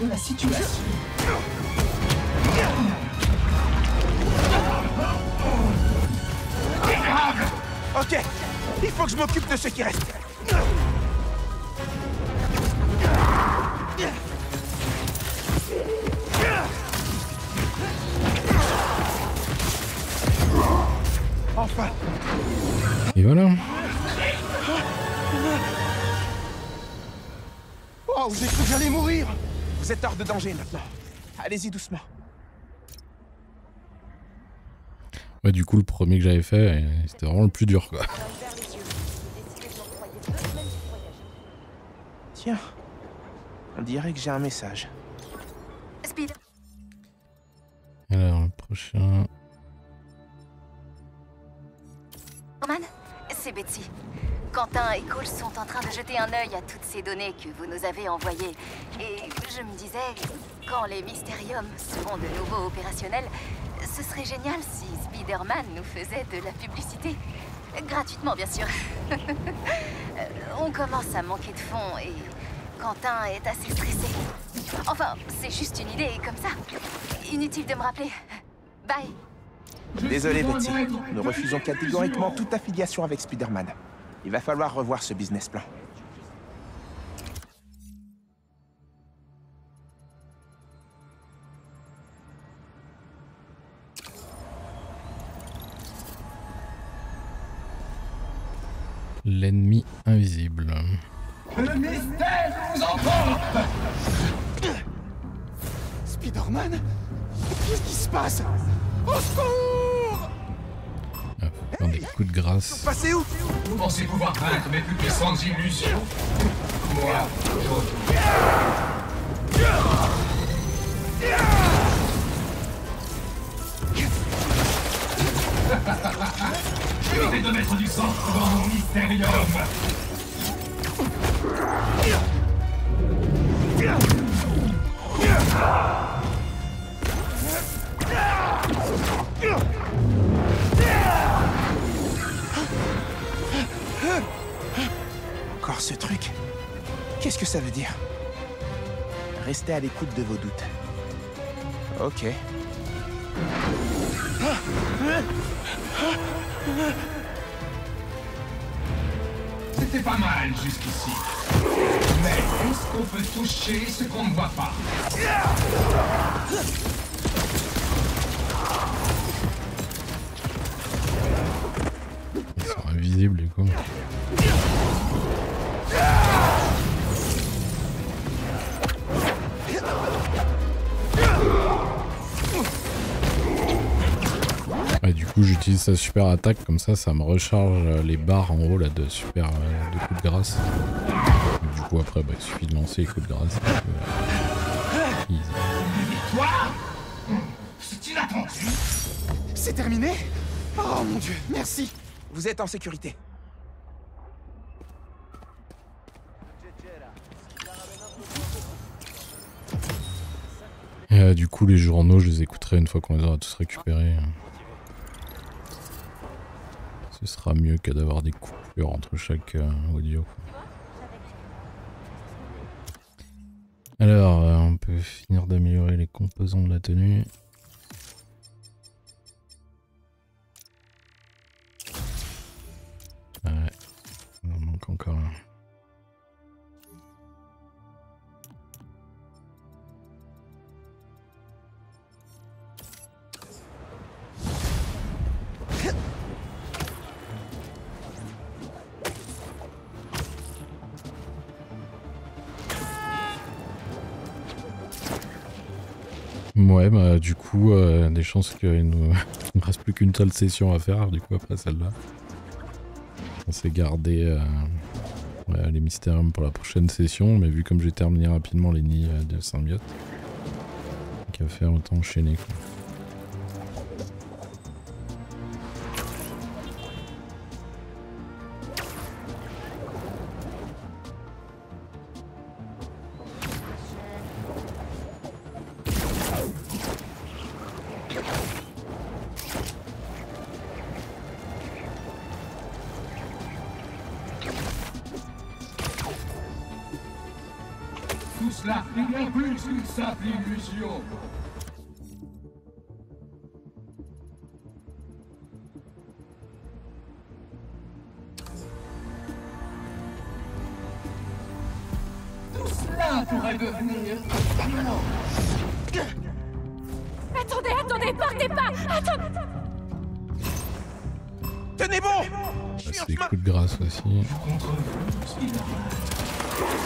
De la situation. Ok, il faut que je m'occupe de ce qui reste. Enfin. Et voilà. Oh, j'ai cru que j'allais mourir. Vous êtes hors de danger maintenant. Allez-y doucement. Ouais, du coup, le premier que j'avais fait, c'était vraiment le plus dur, quoi. Tiens, on dirait que j'ai un message. Speed. Alors, le prochain... Norman, c'est Betsy. Quentin et Cole sont en train de jeter un œil à toutes ces données que vous nous avez envoyées. Et je me disais, quand les Mysteriums seront de nouveau opérationnels, ce serait génial si Spider-Man nous faisait de la publicité. Gratuitement, bien sûr. On commence à manquer de fonds et Quentin est assez stressé. Enfin, c'est juste une idée comme ça. Inutile de me rappeler. Bye. Désolé, Betsy. Nous refusons catégoriquement toute affiliation avec Spider-Man. Il va falloir revoir ce business plan. L'ennemi invisible. Le mystère vous emporte! Spider-Man? Qu'est-ce qui se passe? Au secours! Dans des coups de grâce. Vous pensez pouvoir craindre mes plus puissantes illusions? Moi, je vais te mettre du sang dans mon Mysterium. Encore ce truc. Qu'est-ce que ça veut dire? Restez à l'écoute de vos doutes. Ok. C'était pas mal jusqu'ici. Mais est-ce qu'on peut toucher ce qu'on ne voit pas? Ils sont invisibles, les cons. Et du coup j'utilise sa super attaque, comme ça ça me recharge les barres en haut là de super de coups de grâce. Et du coup après bah, il suffit de lancer les coups de grâce. C'est inattendu. C'est terminé? Oh mon dieu, merci. Vous êtes en sécurité. Et du coup les journaux je les écouterai une fois qu'on les aura tous récupérés. Ce sera mieux que d'avoir des coupures entre chaque audio. Alors, on peut finir d'améliorer les composants de la tenue. Ouais, il en manque encore un. Ouais, bah du coup, des chances qu'il ne me reste plus qu'une seule session à faire, du coup après celle-là. On s'est gardé les Mysteriums pour la prochaine session, mais vu comme j'ai terminé rapidement les nids de symbiotes, qu'à faire autant enchaîner quoi.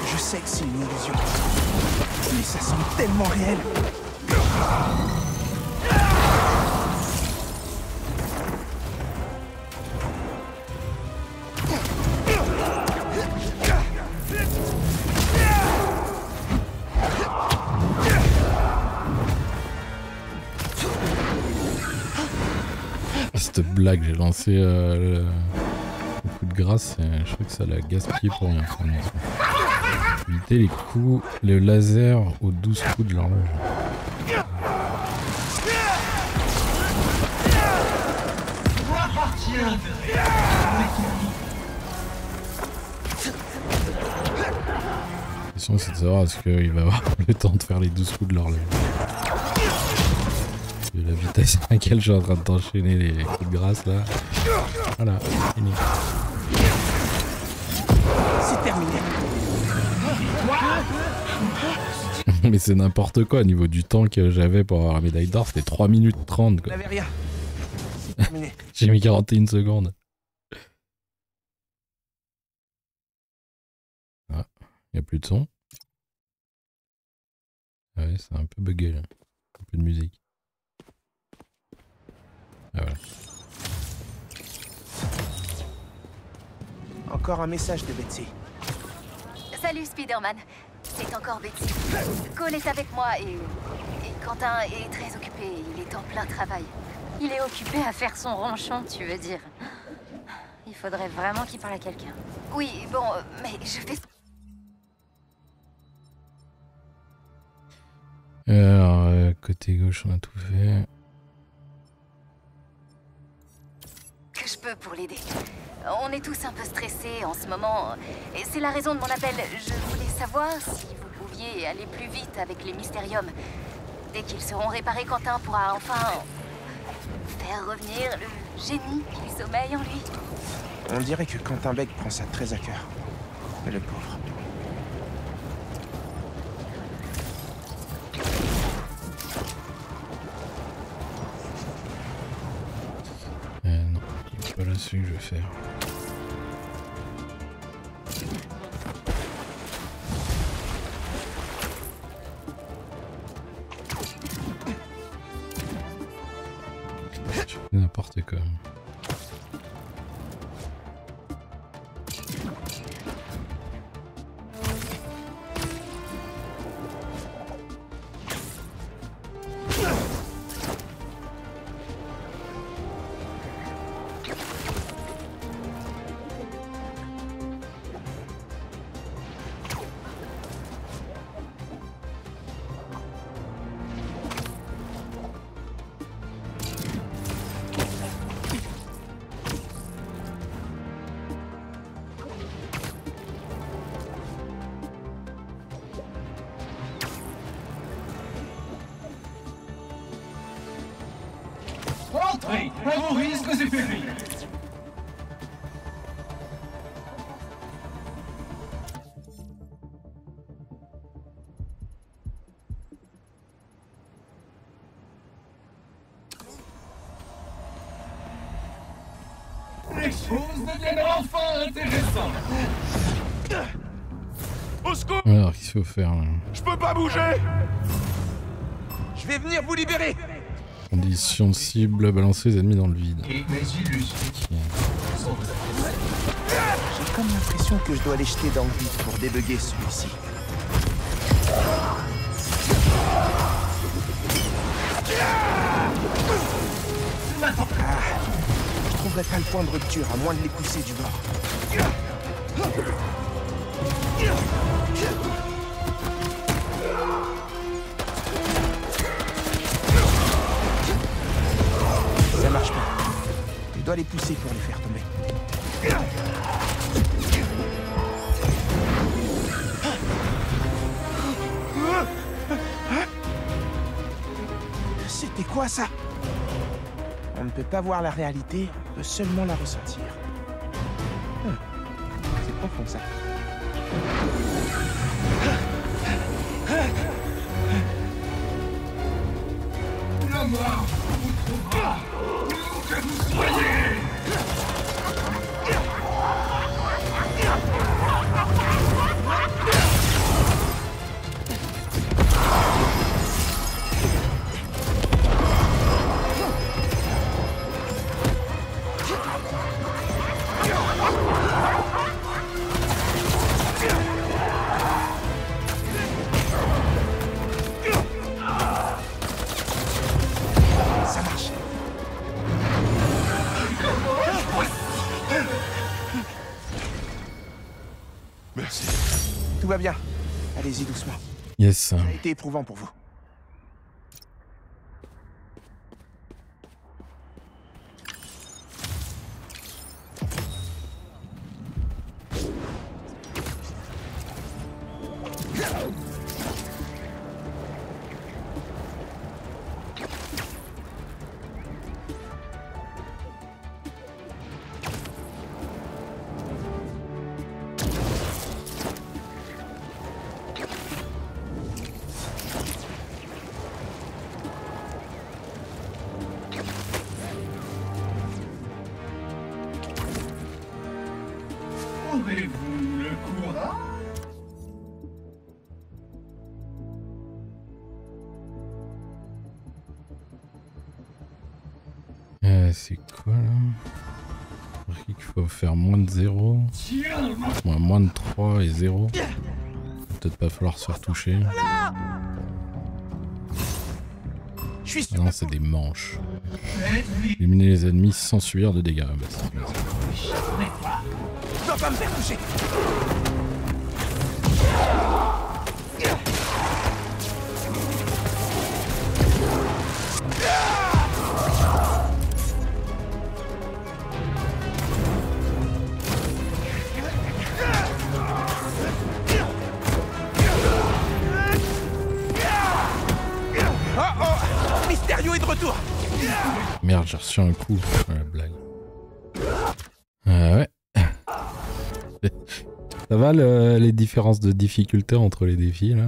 Je sais que c'est une illusion, mais ça semble tellement réel. Cette blague, j'ai lancé grâce, je crois que ça l'a gaspillé pour rien. Éviter les coups, le laser aux 12 coups de l'horloge. La question c'est de savoir est-ce qu'il va avoir le temps de faire les 12 coups de l'horloge. La vitesse à laquelle je suis en train d'enchaîner les coups de grâce là. Voilà, fini. Mais c'est n'importe quoi au niveau du temps que j'avais pour avoir la médaille d'or, c'était 3 minutes 30 quoi. J'ai mis 41 secondes. Ah, il n'y a plus de son. Ouais, c'est un peu bugué là. Un peu de musique. Ah voilà. Encore un message de Betsy. Salut Spider-Man, c'est encore Betsy. Cole est avec moi et Quentin est très occupé, il est en plein travail. Il est occupé à faire son ronchon, tu veux dire. Il faudrait vraiment qu'il parle à quelqu'un. Oui, bon, mais je vais... Alors, côté gauche, on a tout fait. Que je peux pour l'aider. On est tous un peu stressés en ce moment, et c'est la raison de mon appel. Je voulais savoir si vous pouviez aller plus vite avec les Mysteriums. Dès qu'ils seront réparés, Quentin pourra enfin faire revenir le génie qui sommeille en lui. On dirait que Quentin Beck prend ça très à cœur. Mais le pauvre. Non, c'est pas là-dessus que je vais faire. N'importe quoi. Alors, qu'est-ce qu'il faut faire là? Je peux pas bouger! Je vais venir vous libérer! Condition de cible, balancer les ennemis dans le vide. Okay. J'ai comme l'impression que je dois les jeter dans le vide pour débugger celui-ci. Je trouverai pas le point de rupture à moins de les pousser du bord. Ça marche pas. Je dois les pousser pour les faire tomber. C'était quoi ça? On ne peut pas voir la réalité, on peut seulement la ressentir. C'est profond ça. La mort vous trouvera, où que vous soyez. Tout va bien. Allez-y doucement. Yes. Ça a été éprouvant pour vous. Faire moins de 0, moins de 3 et 0. Peut-être pas falloir se faire toucher. Ah non, c'est des manches. Éliminer les ennemis sans subir de dégâts. Je dois pas me faire toucher. Merde, j'ai reçu un coup. La blague. Ouais. Ça va les différences de difficulté entre les défis là?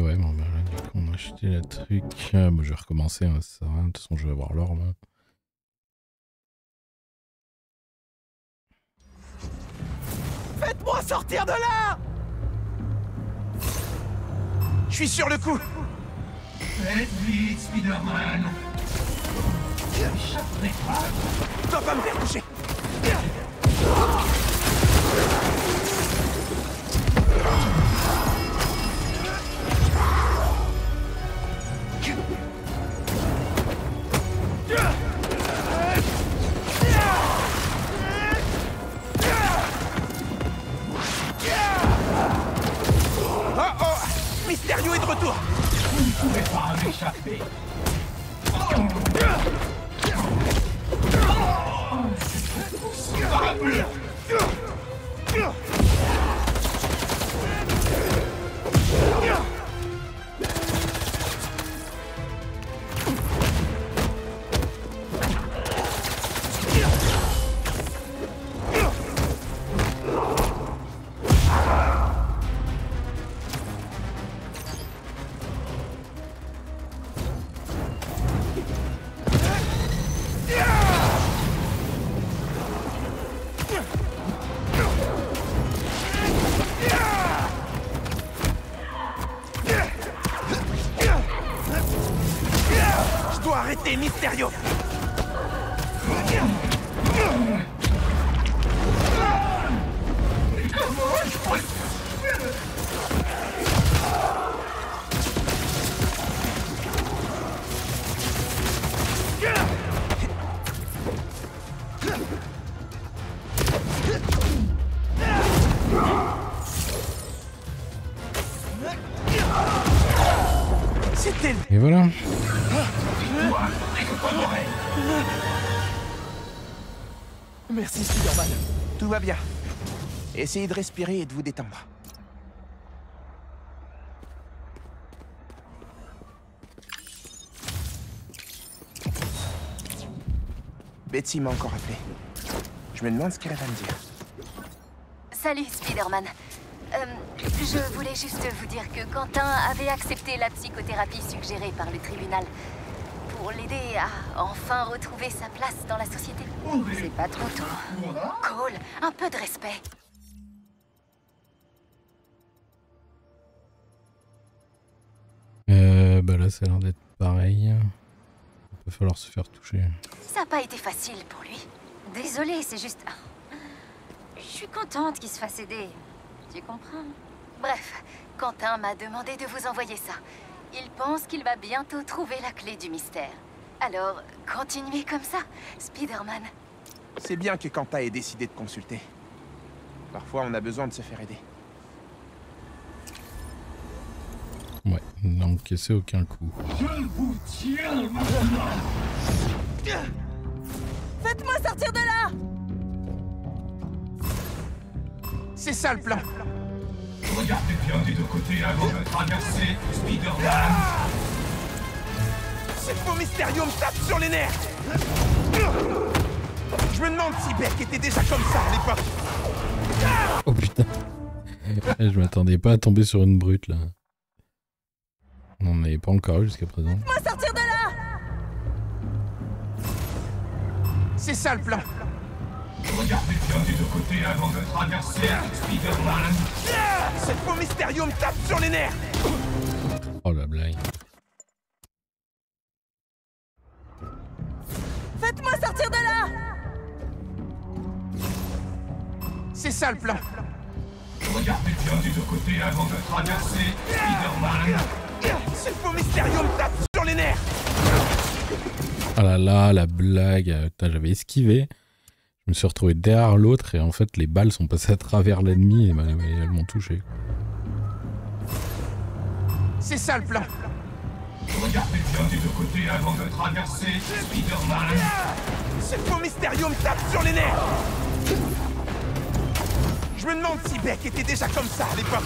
Ouais, bon, ben là, du coup, on a acheté le truc. Bon, je vais recommencer, hein, ça sert à rien. De toute façon, je vais avoir l'or. Faites-moi sortir de là! Je suis sur le coup! Faites vite, Spider-Man! J'échapperai pas! Tu dois pas me faire toucher! Mysterio est de retour. Vous ne pouvez pas m'échapper. Mysterio. Et voilà. Merci Spider-Man, tout va bien. Essayez de respirer et de vous détendre. Betsy m'a encore appelé. Je me demande ce qu'elle va me dire. Salut Spider-Man. Je voulais juste vous dire que Quentin avait accepté la psychothérapie suggérée par le tribunal. Pour l'aider à enfin retrouver sa place dans la société. C'est pas trop tôt. Cole, un peu de respect. Bah là, ça a l'air d'être pareil. Il va falloir se faire toucher. Ça n'a pas été facile pour lui. Désolée, c'est juste... Je suis contente qu'il se fasse aider. Tu comprends? Bref, Quentin m'a demandé de vous envoyer ça. Il pense qu'il va bientôt trouver la clé du mystère. Alors, continuez comme ça, Spider-Man. C'est bien que Quentin ait décidé de consulter. Parfois, on a besoin de se faire aider. Ouais, n'encaissez aucun coup. Je vous tiens maintenant. Faites-moi sortir de là. C'est ça le plan. Regardez bien des deux côtés avant de traverser Spider-Man. Ces faux Mysteriums me tapent sur les nerfs. Je me demande si Beck était déjà comme ça à l'époque. Oh putain. Je m'attendais pas à tomber sur une brute là. On n'avait pas encore eu jusqu'à présent. Faites-moi sortir de là. C'est ça le plan. Regardez bien des deux côtés avant de traverser Spider-Man. Cette faux Mysterium me tape sur les nerfs. Oh la blague. Faites-moi sortir de là. C'est ça le plan. Regardez bien des deux côtés avant de traverser Spider-Man. Cette faux Mysterium me tape sur les nerfs. Oh là là, la blague. Putain, j'avais esquivé. Je me suis retrouvé derrière l'autre et en fait les balles sont passées à travers l'ennemi et elles m'ont touché. C'est ça le plan. Regardez bien des deux côtés avant de traverser Spider-Man. Ce faux Mysterium me tape sur les nerfs. Je me demande si Beck était déjà comme ça à l'époque.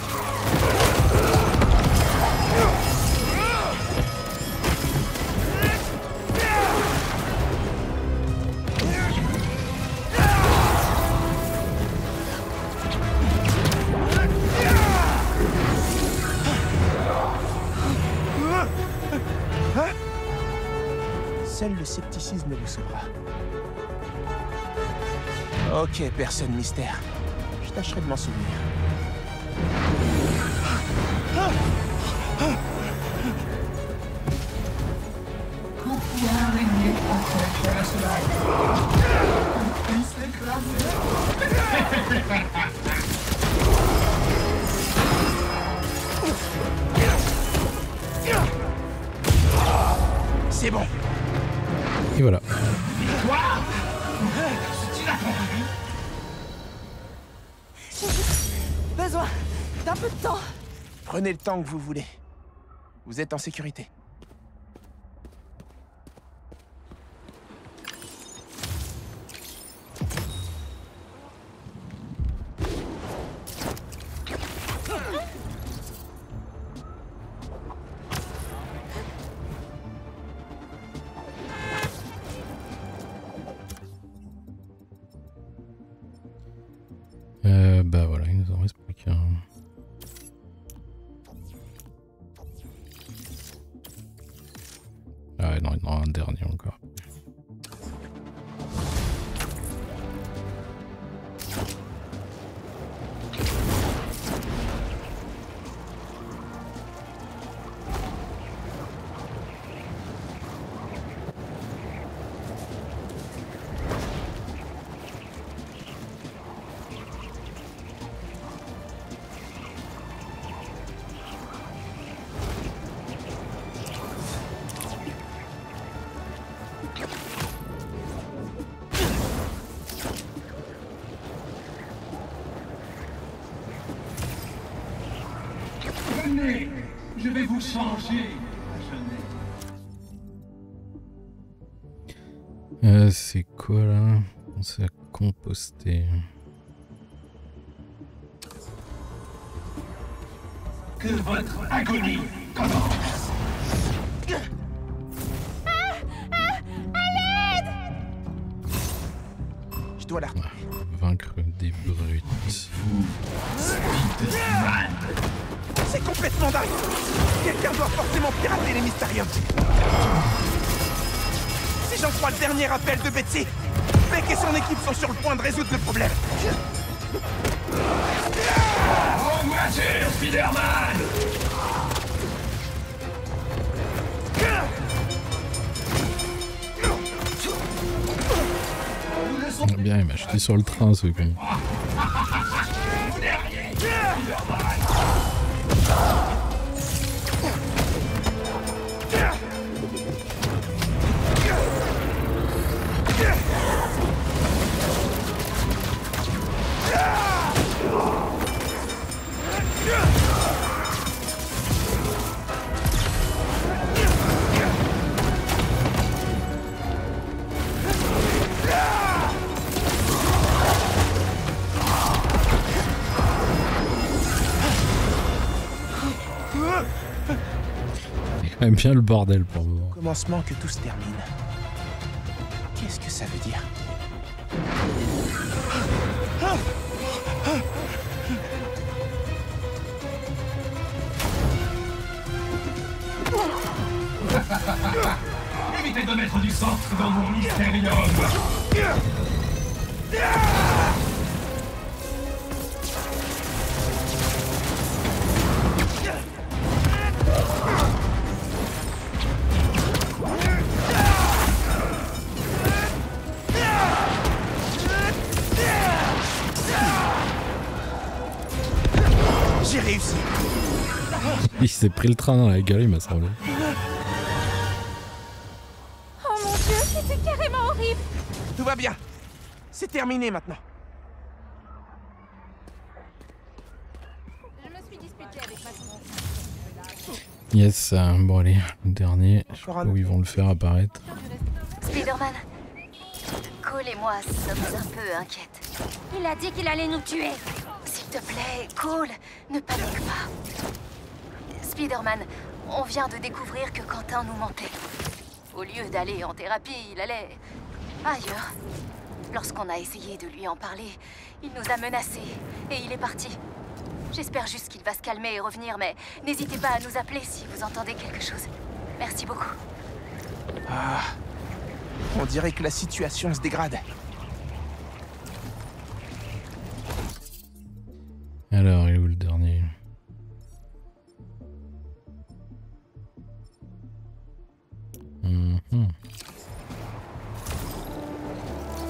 Seul le scepticisme vous sauvera. Ok, personne mystère. Je tâcherai de m'en souvenir. C'est bon. Et voilà. Besoin d'un peu de temps. Prenez le temps que vous voulez. Vous êtes en sécurité. Bah voilà, il nous en reste plus qu'un. Ah ouais, non, il y en aura un dernier encore. Je vais vous changer. C'est quoi là? On s'est composté. Que votre agonie commence. À l'aide! Je dois la vaincre des brutes. C'est complètement dingue. Quelqu'un doit forcément pirater les Mysteriums. Si j'en crois le dernier appel de Betsy, Beck et son équipe sont sur le point de résoudre le problème. En voiture, Spider-Man! Bien, il m'a jeté sur le train, ce con. J'aime bien le bordel pour le moment. Commencement que tout se termine. Qu'est-ce que ça veut dire? Évitez de mettre du sang dans mon Mysterium. Il s'est pris le train dans la gueule, il m'a semblé. Oh mon Dieu, c'était carrément horrible. Tout va bien. C'est terminé maintenant. Je me suis disputée avec ma tante. Yes, bon allez, le dernier. Je sais pas où ils vont le faire apparaître. Spider-Man, Cole et moi sommes un peu inquiètes. Il a dit qu'il allait nous tuer. S'il te plaît, Cole, ne panique pas. Spider-Man, on vient de découvrir que Quentin nous mentait. Au lieu d'aller en thérapie, il allait ailleurs. Lorsqu'on a essayé de lui en parler, il nous a menacés et il est parti. J'espère juste qu'il va se calmer et revenir, mais n'hésitez pas à nous appeler si vous entendez quelque chose. Merci beaucoup. Ah, on dirait que la situation se dégrade. Alors, il est où le dernier?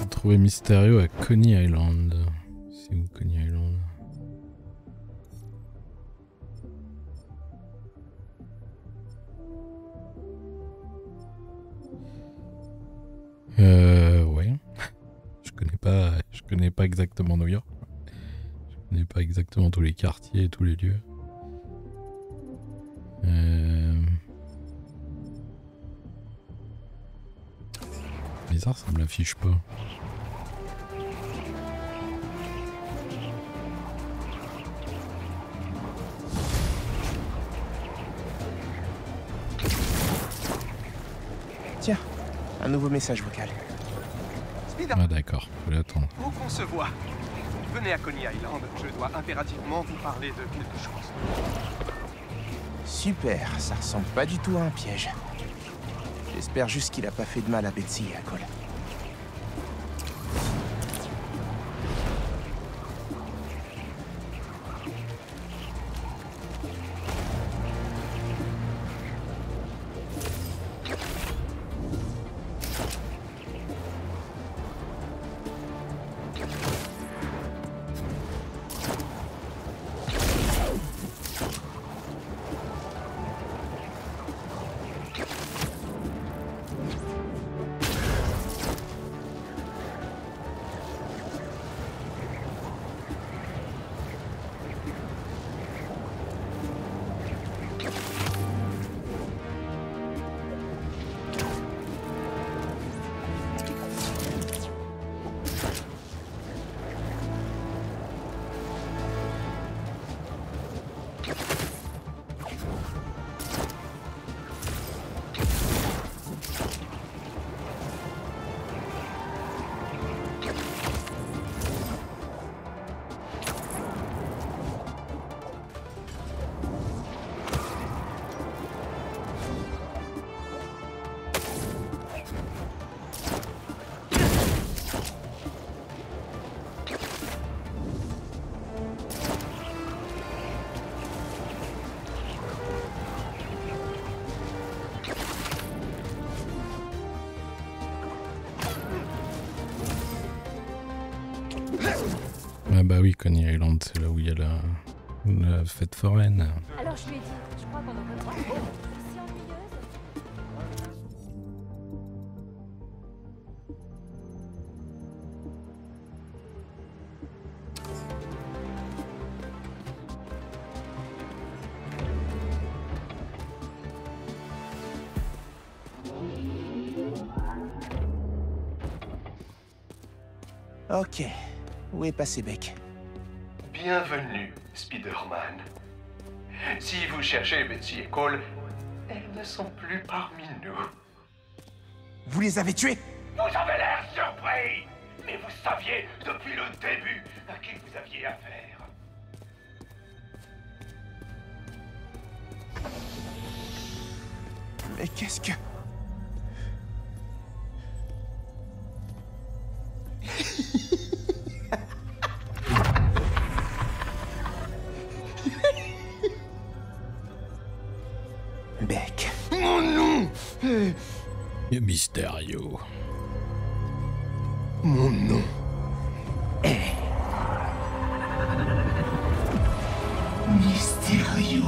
Trouver Mysterio à Coney Island. C'est où Coney Island? Ouais. Je connais pas exactement New York. Je connais pas exactement tous les quartiers et tous les lieux. Bizarre, ça me l'affiche pas. Tiens, un nouveau message vocal. Ah d'accord, faut l'attendre. Où qu'on se voit. Venez à Coney Island, je dois impérativement vous parler de quelque chose. Super, ça ressemble pas du tout à un piège. J'espère juste qu'il a pas fait de mal à Betsy et à Cole. Bah oui, Coney Island, c'est là où il y a la fête foraine. Alors je lui ai dit, je crois qu'on en reprend. C'est ennuyeuse. Ok. Où est passé Beck? Bienvenue, Spider-Man. Si vous cherchez Betsy et Cole, elles ne sont plus parmi nous. Vous les avez tués? Vous avez l'air surpris! Mais vous saviez depuis le début à qui vous aviez affaire. Mais qu'est-ce que... Mysterio. Mon nom est Mysterio.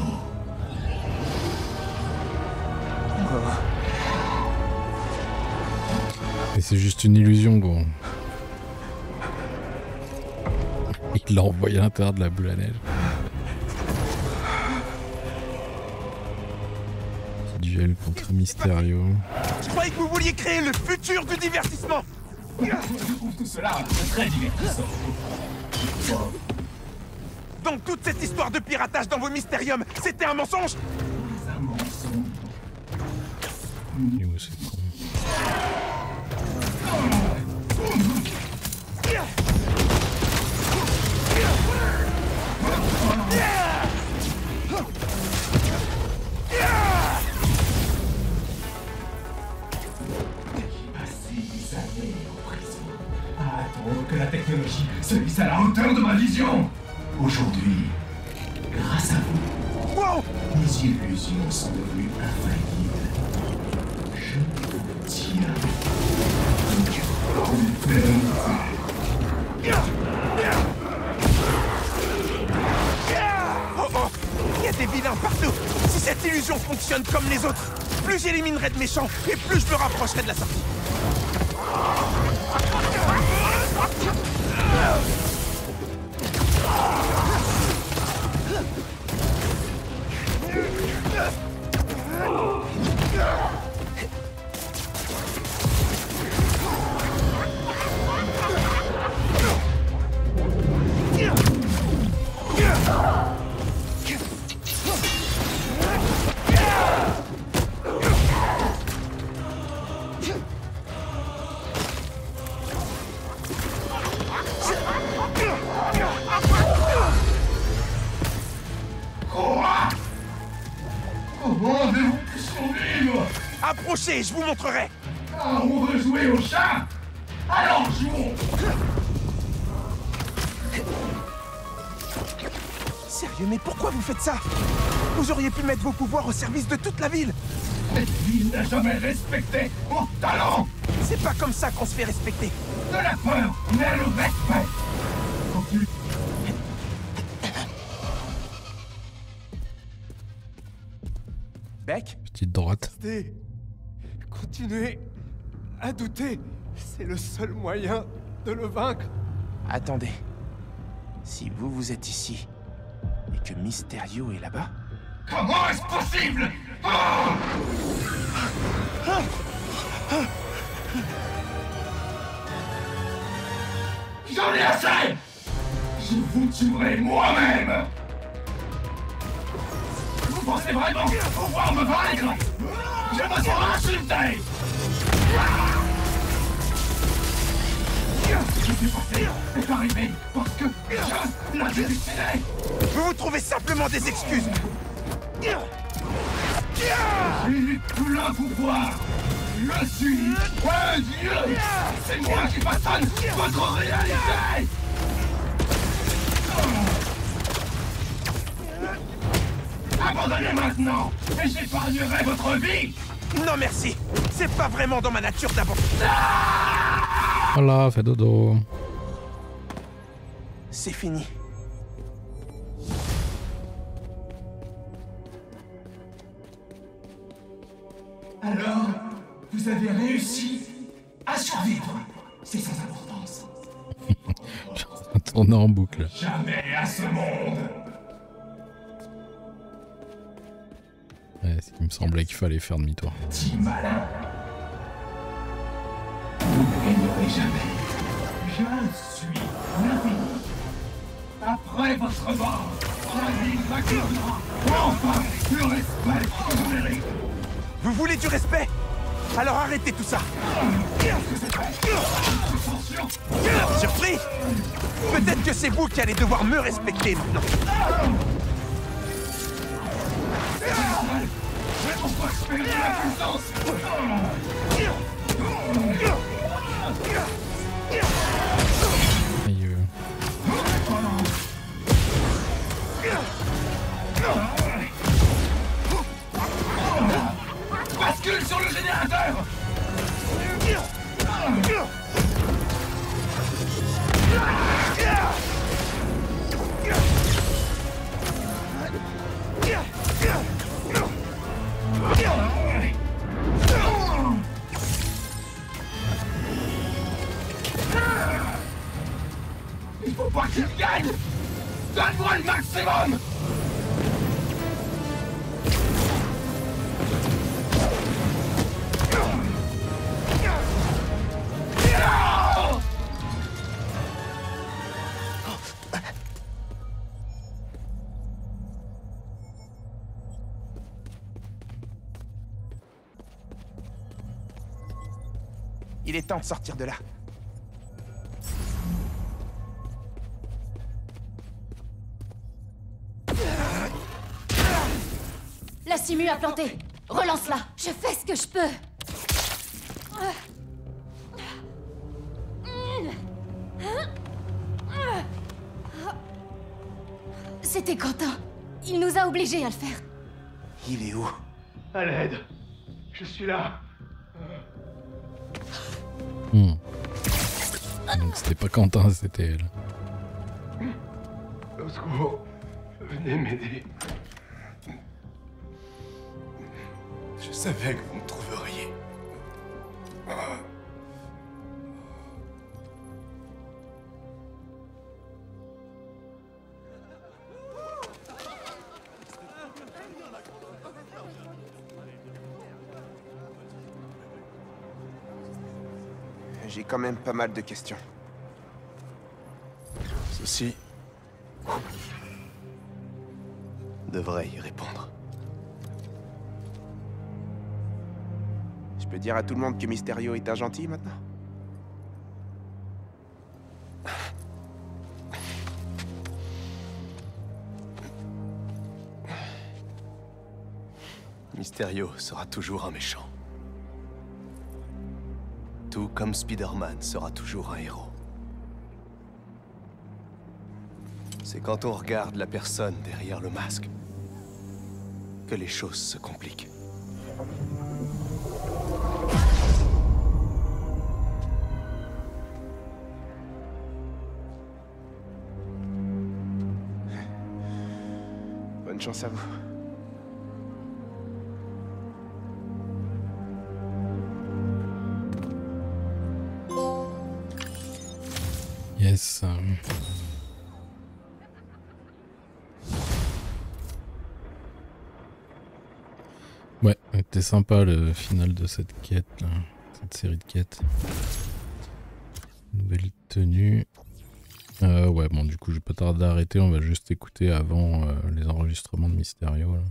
Et c'est juste une illusion, gros. Il l'a envoyé à l'intérieur de la boule à neige. Duel contre Mysterio. Je croyais que vous vouliez créer le futur du divertissement. Je trouve tout cela très divertissant. Donc toute cette histoire de piratage dans vos Mysteriums, c'était un mensonge? Un mensonge. Que la technologie se hisse à la hauteur de ma vision. Aujourd'hui, grâce à vous, wow, mes illusions sont devenues infaillibles. Je vous tiens. Oh oh, il y a des vilains partout. Si cette illusion fonctionne comme les autres, plus j'éliminerai de méchants et plus je me rapprocherai de la sortie. Approchez, je vous montrerai. Ah, on veut jouer au chat? Alors jouons. Sérieux, mais pourquoi vous faites ça? Vous auriez pu mettre vos pouvoirs au service de toute la ville. Cette ville n'a jamais respecté mon talent. C'est pas comme ça qu'on se fait respecter. De la peur, mais le respect. Quand tu... Beck? Petite droite. Continuez à douter, c'est le seul moyen de le vaincre. Attendez, si vous vous êtes ici et que Mysterio est là-bas... Comment est-ce possible? Oh ah ah. J'en ai assez. Je vous tuerai moi-même. Vous pensez vraiment pouvoir me vaincre? Je me sens insulté! Je suis passé, c'est arrivé, parce que je l'ai halluciné! Vous vous trouvez simplement des excuses! J'ai eu tout le pouvoir! Je suis un dieu! C'est moi qui façonne votre réalité! Abandonnez maintenant, et j'épargnerai votre vie! Non merci, c'est pas vraiment dans ma nature d'abord. Voilà, fais dodo. C'est fini. Alors, vous avez réussi à survivre. C'est sans importance. Tourne en boucle. Jamais à ce monde. Ouais, il me semblait qu'il fallait faire demi-tour. Petit malin, vous ne gagnerez jamais. Je suis l'infini. Après votre mort, la ville m'accordera enfin le respect que vous méritez. Vous voulez du respect? Alors arrêtez tout ça. Surpris? Peut-être que c'est vous qui allez devoir me respecter maintenant. Bascule sur le générateur. Il faut pas qu'il gagne. Donne-moi le maximum. Il est temps de sortir de là. La simu a planté. Relance-la. Je fais ce que je peux. C'était Quentin. Il nous a obligés à le faire. Il est où? À l'aide. Je suis là. Donc c'était pas Quentin, c'était elle. Au secours. Venez m'aider. Je savais que vous me trouveriez. J'ai quand même pas mal de questions. Ceci devrait y répondre. Je peux dire à tout le monde que Mysterio est un gentil maintenant? Mysterio sera toujours un méchant. Tout comme Spider-Man sera toujours un héros. C'est quand on regarde la personne derrière le masque que les choses se compliquent. Bonne chance à vous. Yes. Ouais, c'était sympa le final de cette quête, là. Cette série de quêtes. Nouvelle tenue. Ouais, bon, du coup, je vais pas tarder à arrêter. On va juste écouter avant les enregistrements de Mysterio, là.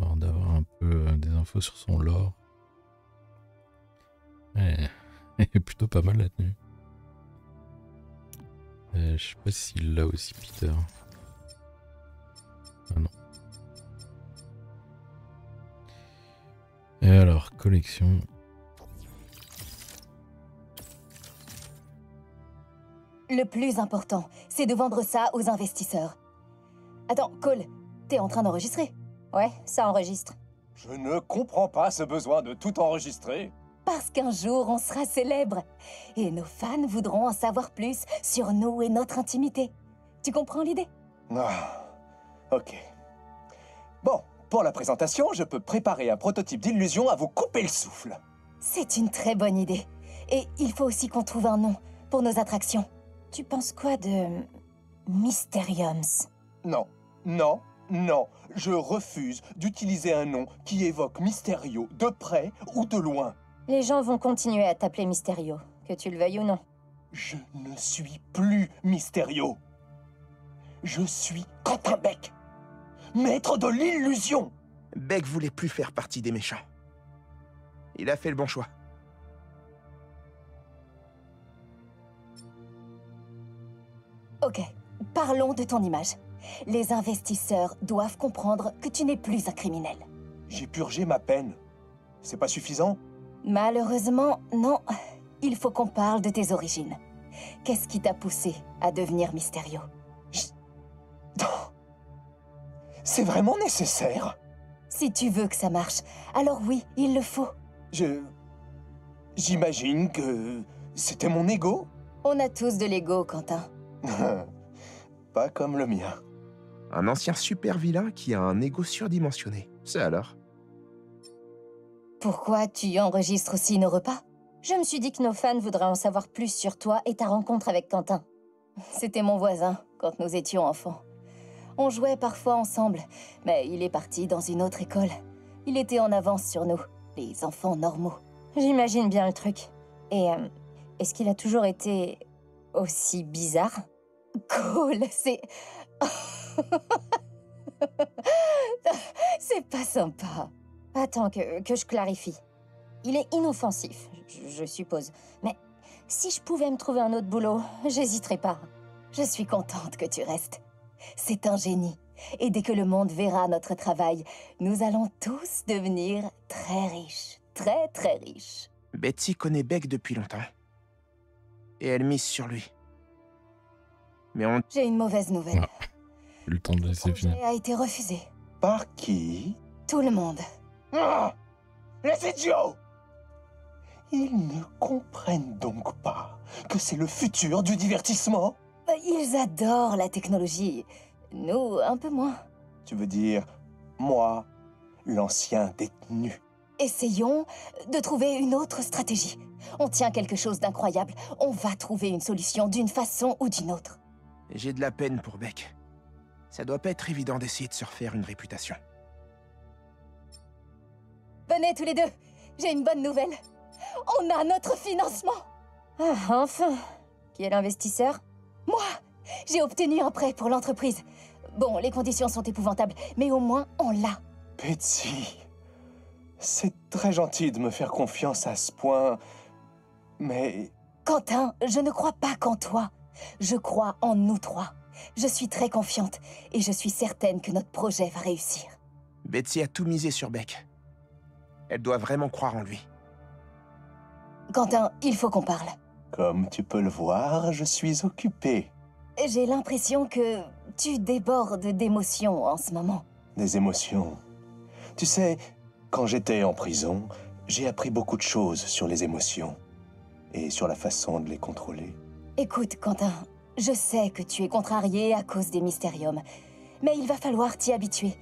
Avant d'avoir un peu des infos sur son lore. Ouais, plutôt pas mal la tenue. Je sais pas s'il l'a aussi, Peter. Ah non. Et alors, collection. Le plus important, c'est de vendre ça aux investisseurs. Attends, Cole, t'es en train d'enregistrer? Ouais, ça enregistre. Je ne comprends pas ce besoin de tout enregistrer. Parce qu'un jour, on sera célèbre. Et nos fans voudront en savoir plus sur nous et notre intimité. Tu comprends l'idée? Ah, ok. Bon, pour la présentation, je peux préparer un prototype d'illusion à vous couper le souffle. C'est une très bonne idée. Et il faut aussi qu'on trouve un nom pour nos attractions. Tu penses quoi de... Mysteriums? Non, non. Non, je refuse d'utiliser un nom qui évoque Mysterio de près ou de loin. Les gens vont continuer à t'appeler Mysterio, que tu le veuilles ou non. Je ne suis plus Mysterio. Je suis Quentin Beck, maître de l'illusion. Beck voulait plus faire partie des méchants. Il a fait le bon choix. Ok, parlons de ton image. Les investisseurs doivent comprendre que tu n'es plus un criminel. J'ai purgé ma peine. C'est pas suffisant ? Malheureusement, non. Il faut qu'on parle de tes origines. Qu'est-ce qui t'a poussé à devenir Mysterio? C'est vraiment nécessaire? Si tu veux que ça marche, alors oui, il le faut. J'imagine que c'était mon ego. On a tous de l'ego, Quentin. Pas comme le mien. Un ancien super vilain qui a un ego surdimensionné. C'est alors. Pourquoi tu enregistres aussi nos repas? Je me suis dit que nos fans voudraient en savoir plus sur toi et ta rencontre avec Quentin. C'était mon voisin quand nous étions enfants. On jouait parfois ensemble, mais il est parti dans une autre école. Il était en avance sur nous, les enfants normaux. J'imagine bien le truc. Et est-ce qu'il a toujours été aussi bizarre? Cool, c'est... C'est pas sympa. Attends que je clarifie. Il est inoffensif, je suppose. Mais si je pouvais me trouver un autre boulot, j'hésiterais pas. Je suis contente que tu restes. C'est un génie. Et dès que le monde verra notre travail, nous allons tous devenir très riches. Très, très riches. Betsy connaît Beck depuis longtemps. Et elle mise sur lui. Mais on... J'ai une mauvaise nouvelle. Ah. Le temps de laisser finir. Le projet a été refusé. Par qui? Tout le monde. Ah, les idiots! Ils ne comprennent donc pas que c'est le futur du divertissement? Ils adorent la technologie. Nous, un peu moins. Tu veux dire, moi, l'ancien détenu. Essayons de trouver une autre stratégie. On tient quelque chose d'incroyable. On va trouver une solution d'une façon ou d'une autre. J'ai de la peine pour Beck. Ça doit pas être évident d'essayer de se refaire une réputation. Venez tous les deux. J'ai une bonne nouvelle. On a notre financement. Ah, enfin. Qui est l'investisseur? Moi. J'ai obtenu un prêt pour l'entreprise. Bon, les conditions sont épouvantables, mais au moins, on l'a. Betsy... C'est très gentil de me faire confiance à ce point, mais... Quentin, je ne crois pas qu'en toi. Je crois en nous trois. Je suis très confiante et je suis certaine que notre projet va réussir. Betsy a tout misé sur Beck. Elle doit vraiment croire en lui. Quentin, il faut qu'on parle. Comme tu peux le voir, je suis occupée. J'ai l'impression que tu débordes d'émotions en ce moment. Des émotions? Tu sais... Quand j'étais en prison, j'ai appris beaucoup de choses sur les émotions et sur la façon de les contrôler. Écoute, Quentin, je sais que tu es contrarié à cause des Mysteriums, mais il va falloir t'y habituer.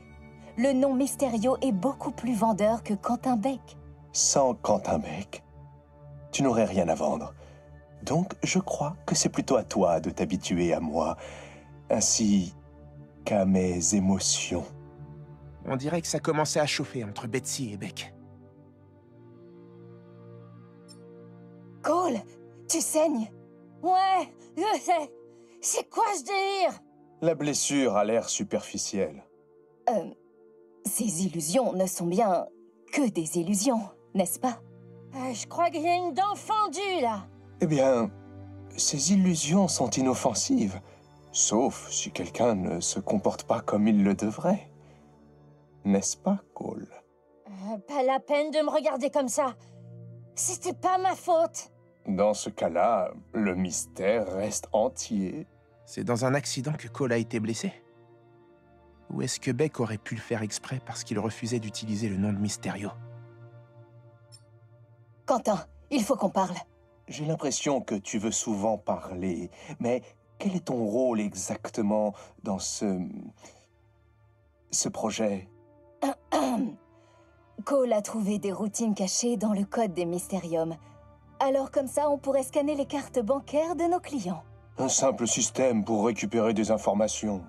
Le nom Mysterio est beaucoup plus vendeur que Quentin Beck. Sans Quentin Beck, tu n'aurais rien à vendre. Donc, je crois que c'est plutôt à toi de t'habituer à moi, ainsi qu'à mes émotions. On dirait que ça commençait à chauffer entre Betsy et Beck. Cole, tu saignes? Ouais, je sais. C'est quoi ce délire? La blessure a l'air superficielle. Ces illusions ne sont bien que des illusions, n'est-ce pas? Je crois que j'ai une dent fendue, là. Eh bien, ces illusions sont inoffensives, sauf si quelqu'un ne se comporte pas comme il le devrait. N'est-ce pas, Cole? Pas la peine de me regarder comme ça. C'était pas ma faute. Dans ce cas-là, le mystère reste entier. C'est dans un accident que Cole a été blessé? Ou est-ce que Beck aurait pu le faire exprès parce qu'il refusait d'utiliser le nom de Mysterio? Quentin, il faut qu'on parle. J'ai l'impression que tu veux souvent parler, mais quel est ton rôle exactement dans ce projet? Cole a trouvé des routines cachées dans le code des Mysteriums. Alors comme ça, on pourrait scanner les cartes bancaires de nos clients. Un simple système pour récupérer des informations.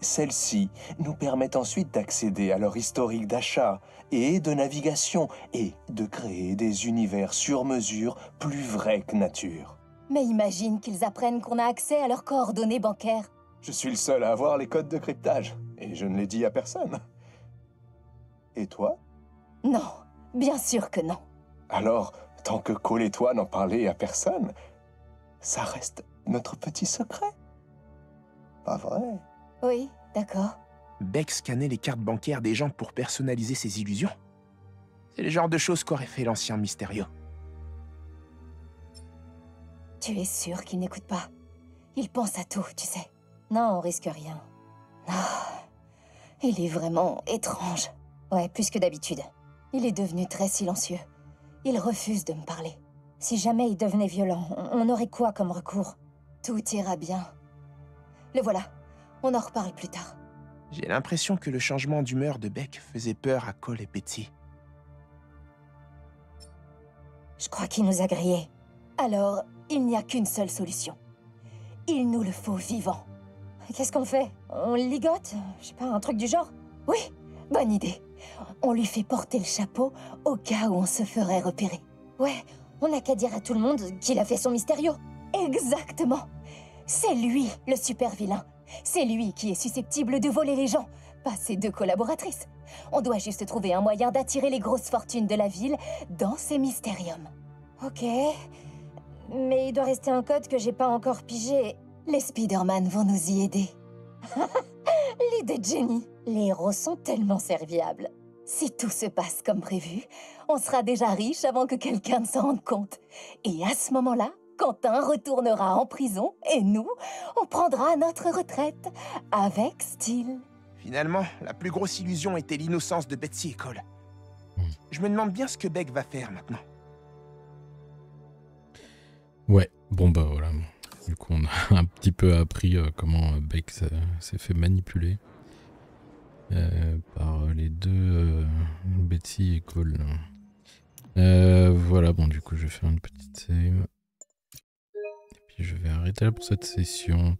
Celles-ci nous permettent ensuite d'accéder à leur historique d'achat et de navigation et de créer des univers sur mesure plus vrais que nature. Mais imagine qu'ils apprennent qu'on a accès à leurs coordonnées bancaires. Je suis le seul à avoir les codes de cryptage et je ne les dis à personne. Et toi? Non, bien sûr que non. Alors, tant que Cole et toi n'en parlez à personne, ça reste notre petit secret. Pas vrai? Oui, d'accord. Beck scannait les cartes bancaires des gens pour personnaliser ses illusions. C'est le genre de choses qu'aurait fait l'ancien Mysterio. Tu es sûr qu'il n'écoute pas? Il pense à tout, tu sais. Non, on risque rien. Ah, il est vraiment étrange. Ouais, plus que d'habitude. Il est devenu très silencieux. Il refuse de me parler. Si jamais il devenait violent, on aurait quoi comme recours? Tout ira bien. Le voilà. On en reparle plus tard. J'ai l'impression que le changement d'humeur de Beck faisait peur à Cole et Betsy. Je crois qu'il nous a grillés. Alors, il n'y a qu'une seule solution. Il nous le faut vivant. Qu'est-ce qu'on fait? On le ligote? Je sais pas, un truc du genre? Oui, bonne idée. On lui fait porter le chapeau au cas où on se ferait repérer. Ouais, on n'a qu'à dire à tout le monde qu'il a fait son Mysterio. Exactement. C'est lui le super vilain. C'est lui qui est susceptible de voler les gens, pas ses deux collaboratrices. On doit juste trouver un moyen d'attirer les grosses fortunes de la ville dans ces Mysteriums. Ok, mais il doit rester un code que j'ai pas encore pigé. Les Spider-Man vont nous y aider. L'idée de génie. Les héros sont tellement serviables. Si tout se passe comme prévu, on sera déjà riche avant que quelqu'un ne s'en rende compte. Et à ce moment-là, Quentin retournera en prison et nous, on prendra notre retraite avec style. Finalement, la plus grosse illusion était l'innocence de Betsy et Cole. Je me demande bien ce que Beck va faire maintenant. Ouais, bon bah voilà. Du coup, on a un petit peu appris comment Beck s'est fait manipuler par les deux, Betsy et Cole. Voilà, bon du coup, je vais faire une petite save. Je vais arrêter là pour cette session.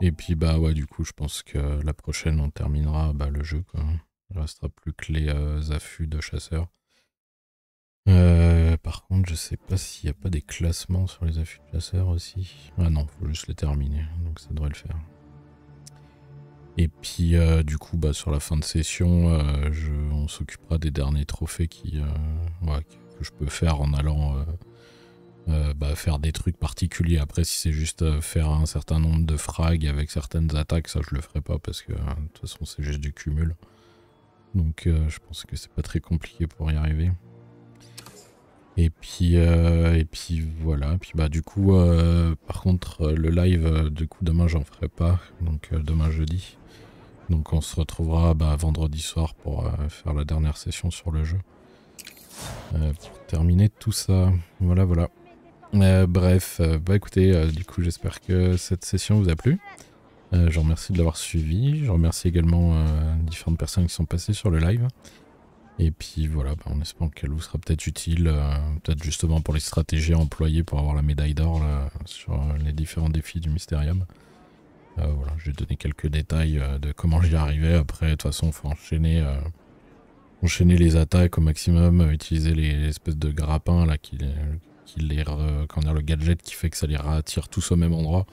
Et puis, bah ouais, du coup, je pense que la prochaine, on terminera bah, le jeu, quoi. Il ne restera plus que les affûts de chasseurs. Par contre, je sais pas s'il n'y a pas des classements sur les affûts de chasseurs aussi. Ah non, faut juste les terminer. Donc, ça devrait le faire. Et puis, du coup, bah, sur la fin de session, on s'occupera des derniers trophées que je peux faire en allant... faire des trucs particuliers. Après, si c'est juste faire un certain nombre de frags avec certaines attaques, ça je le ferai pas parce que de toute façon c'est juste du cumul, donc je pense que c'est pas très compliqué pour y arriver. Et puis voilà. Et puis bah du coup par contre le live du coup demain j'en ferai pas, donc demain jeudi, donc on se retrouvera bah, vendredi soir pour faire la dernière session sur le jeu pour terminer tout ça. Voilà. Bah écoutez, du coup j'espère que cette session vous a plu. Je vous remercie de l'avoir suivi. Je remercie également différentes personnes qui sont passées sur le live. Et puis voilà, bah, en espérant qu'elle vous sera peut-être utile, peut-être justement pour les stratégies employées pour avoir la médaille d'or sur les différents défis du Mysterium. Voilà, je vais donner quelques détails de comment j'y arrivais. Après, de toute façon, il faut enchaîner les attaques au maximum, utiliser les espèces de grappins là le gadget qui fait que ça les rattire tous au même endroit.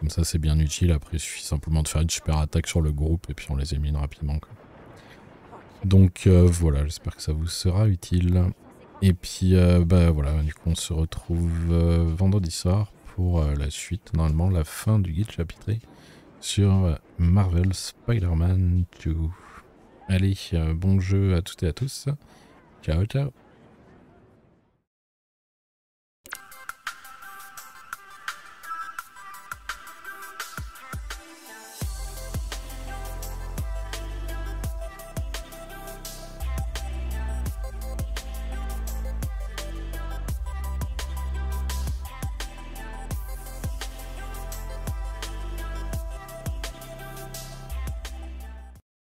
Comme ça c'est bien utile. Après il suffit simplement de faire une super attaque sur le groupe et puis on les élimine rapidement, quoi. Donc voilà, j'espère que ça vous sera utile. Et puis bah voilà, du coup on se retrouve vendredi soir pour la suite, normalement la fin du guide chapitré sur Marvel Spider-Man 2. Allez, bon jeu à toutes et à tous. Ciao, ciao.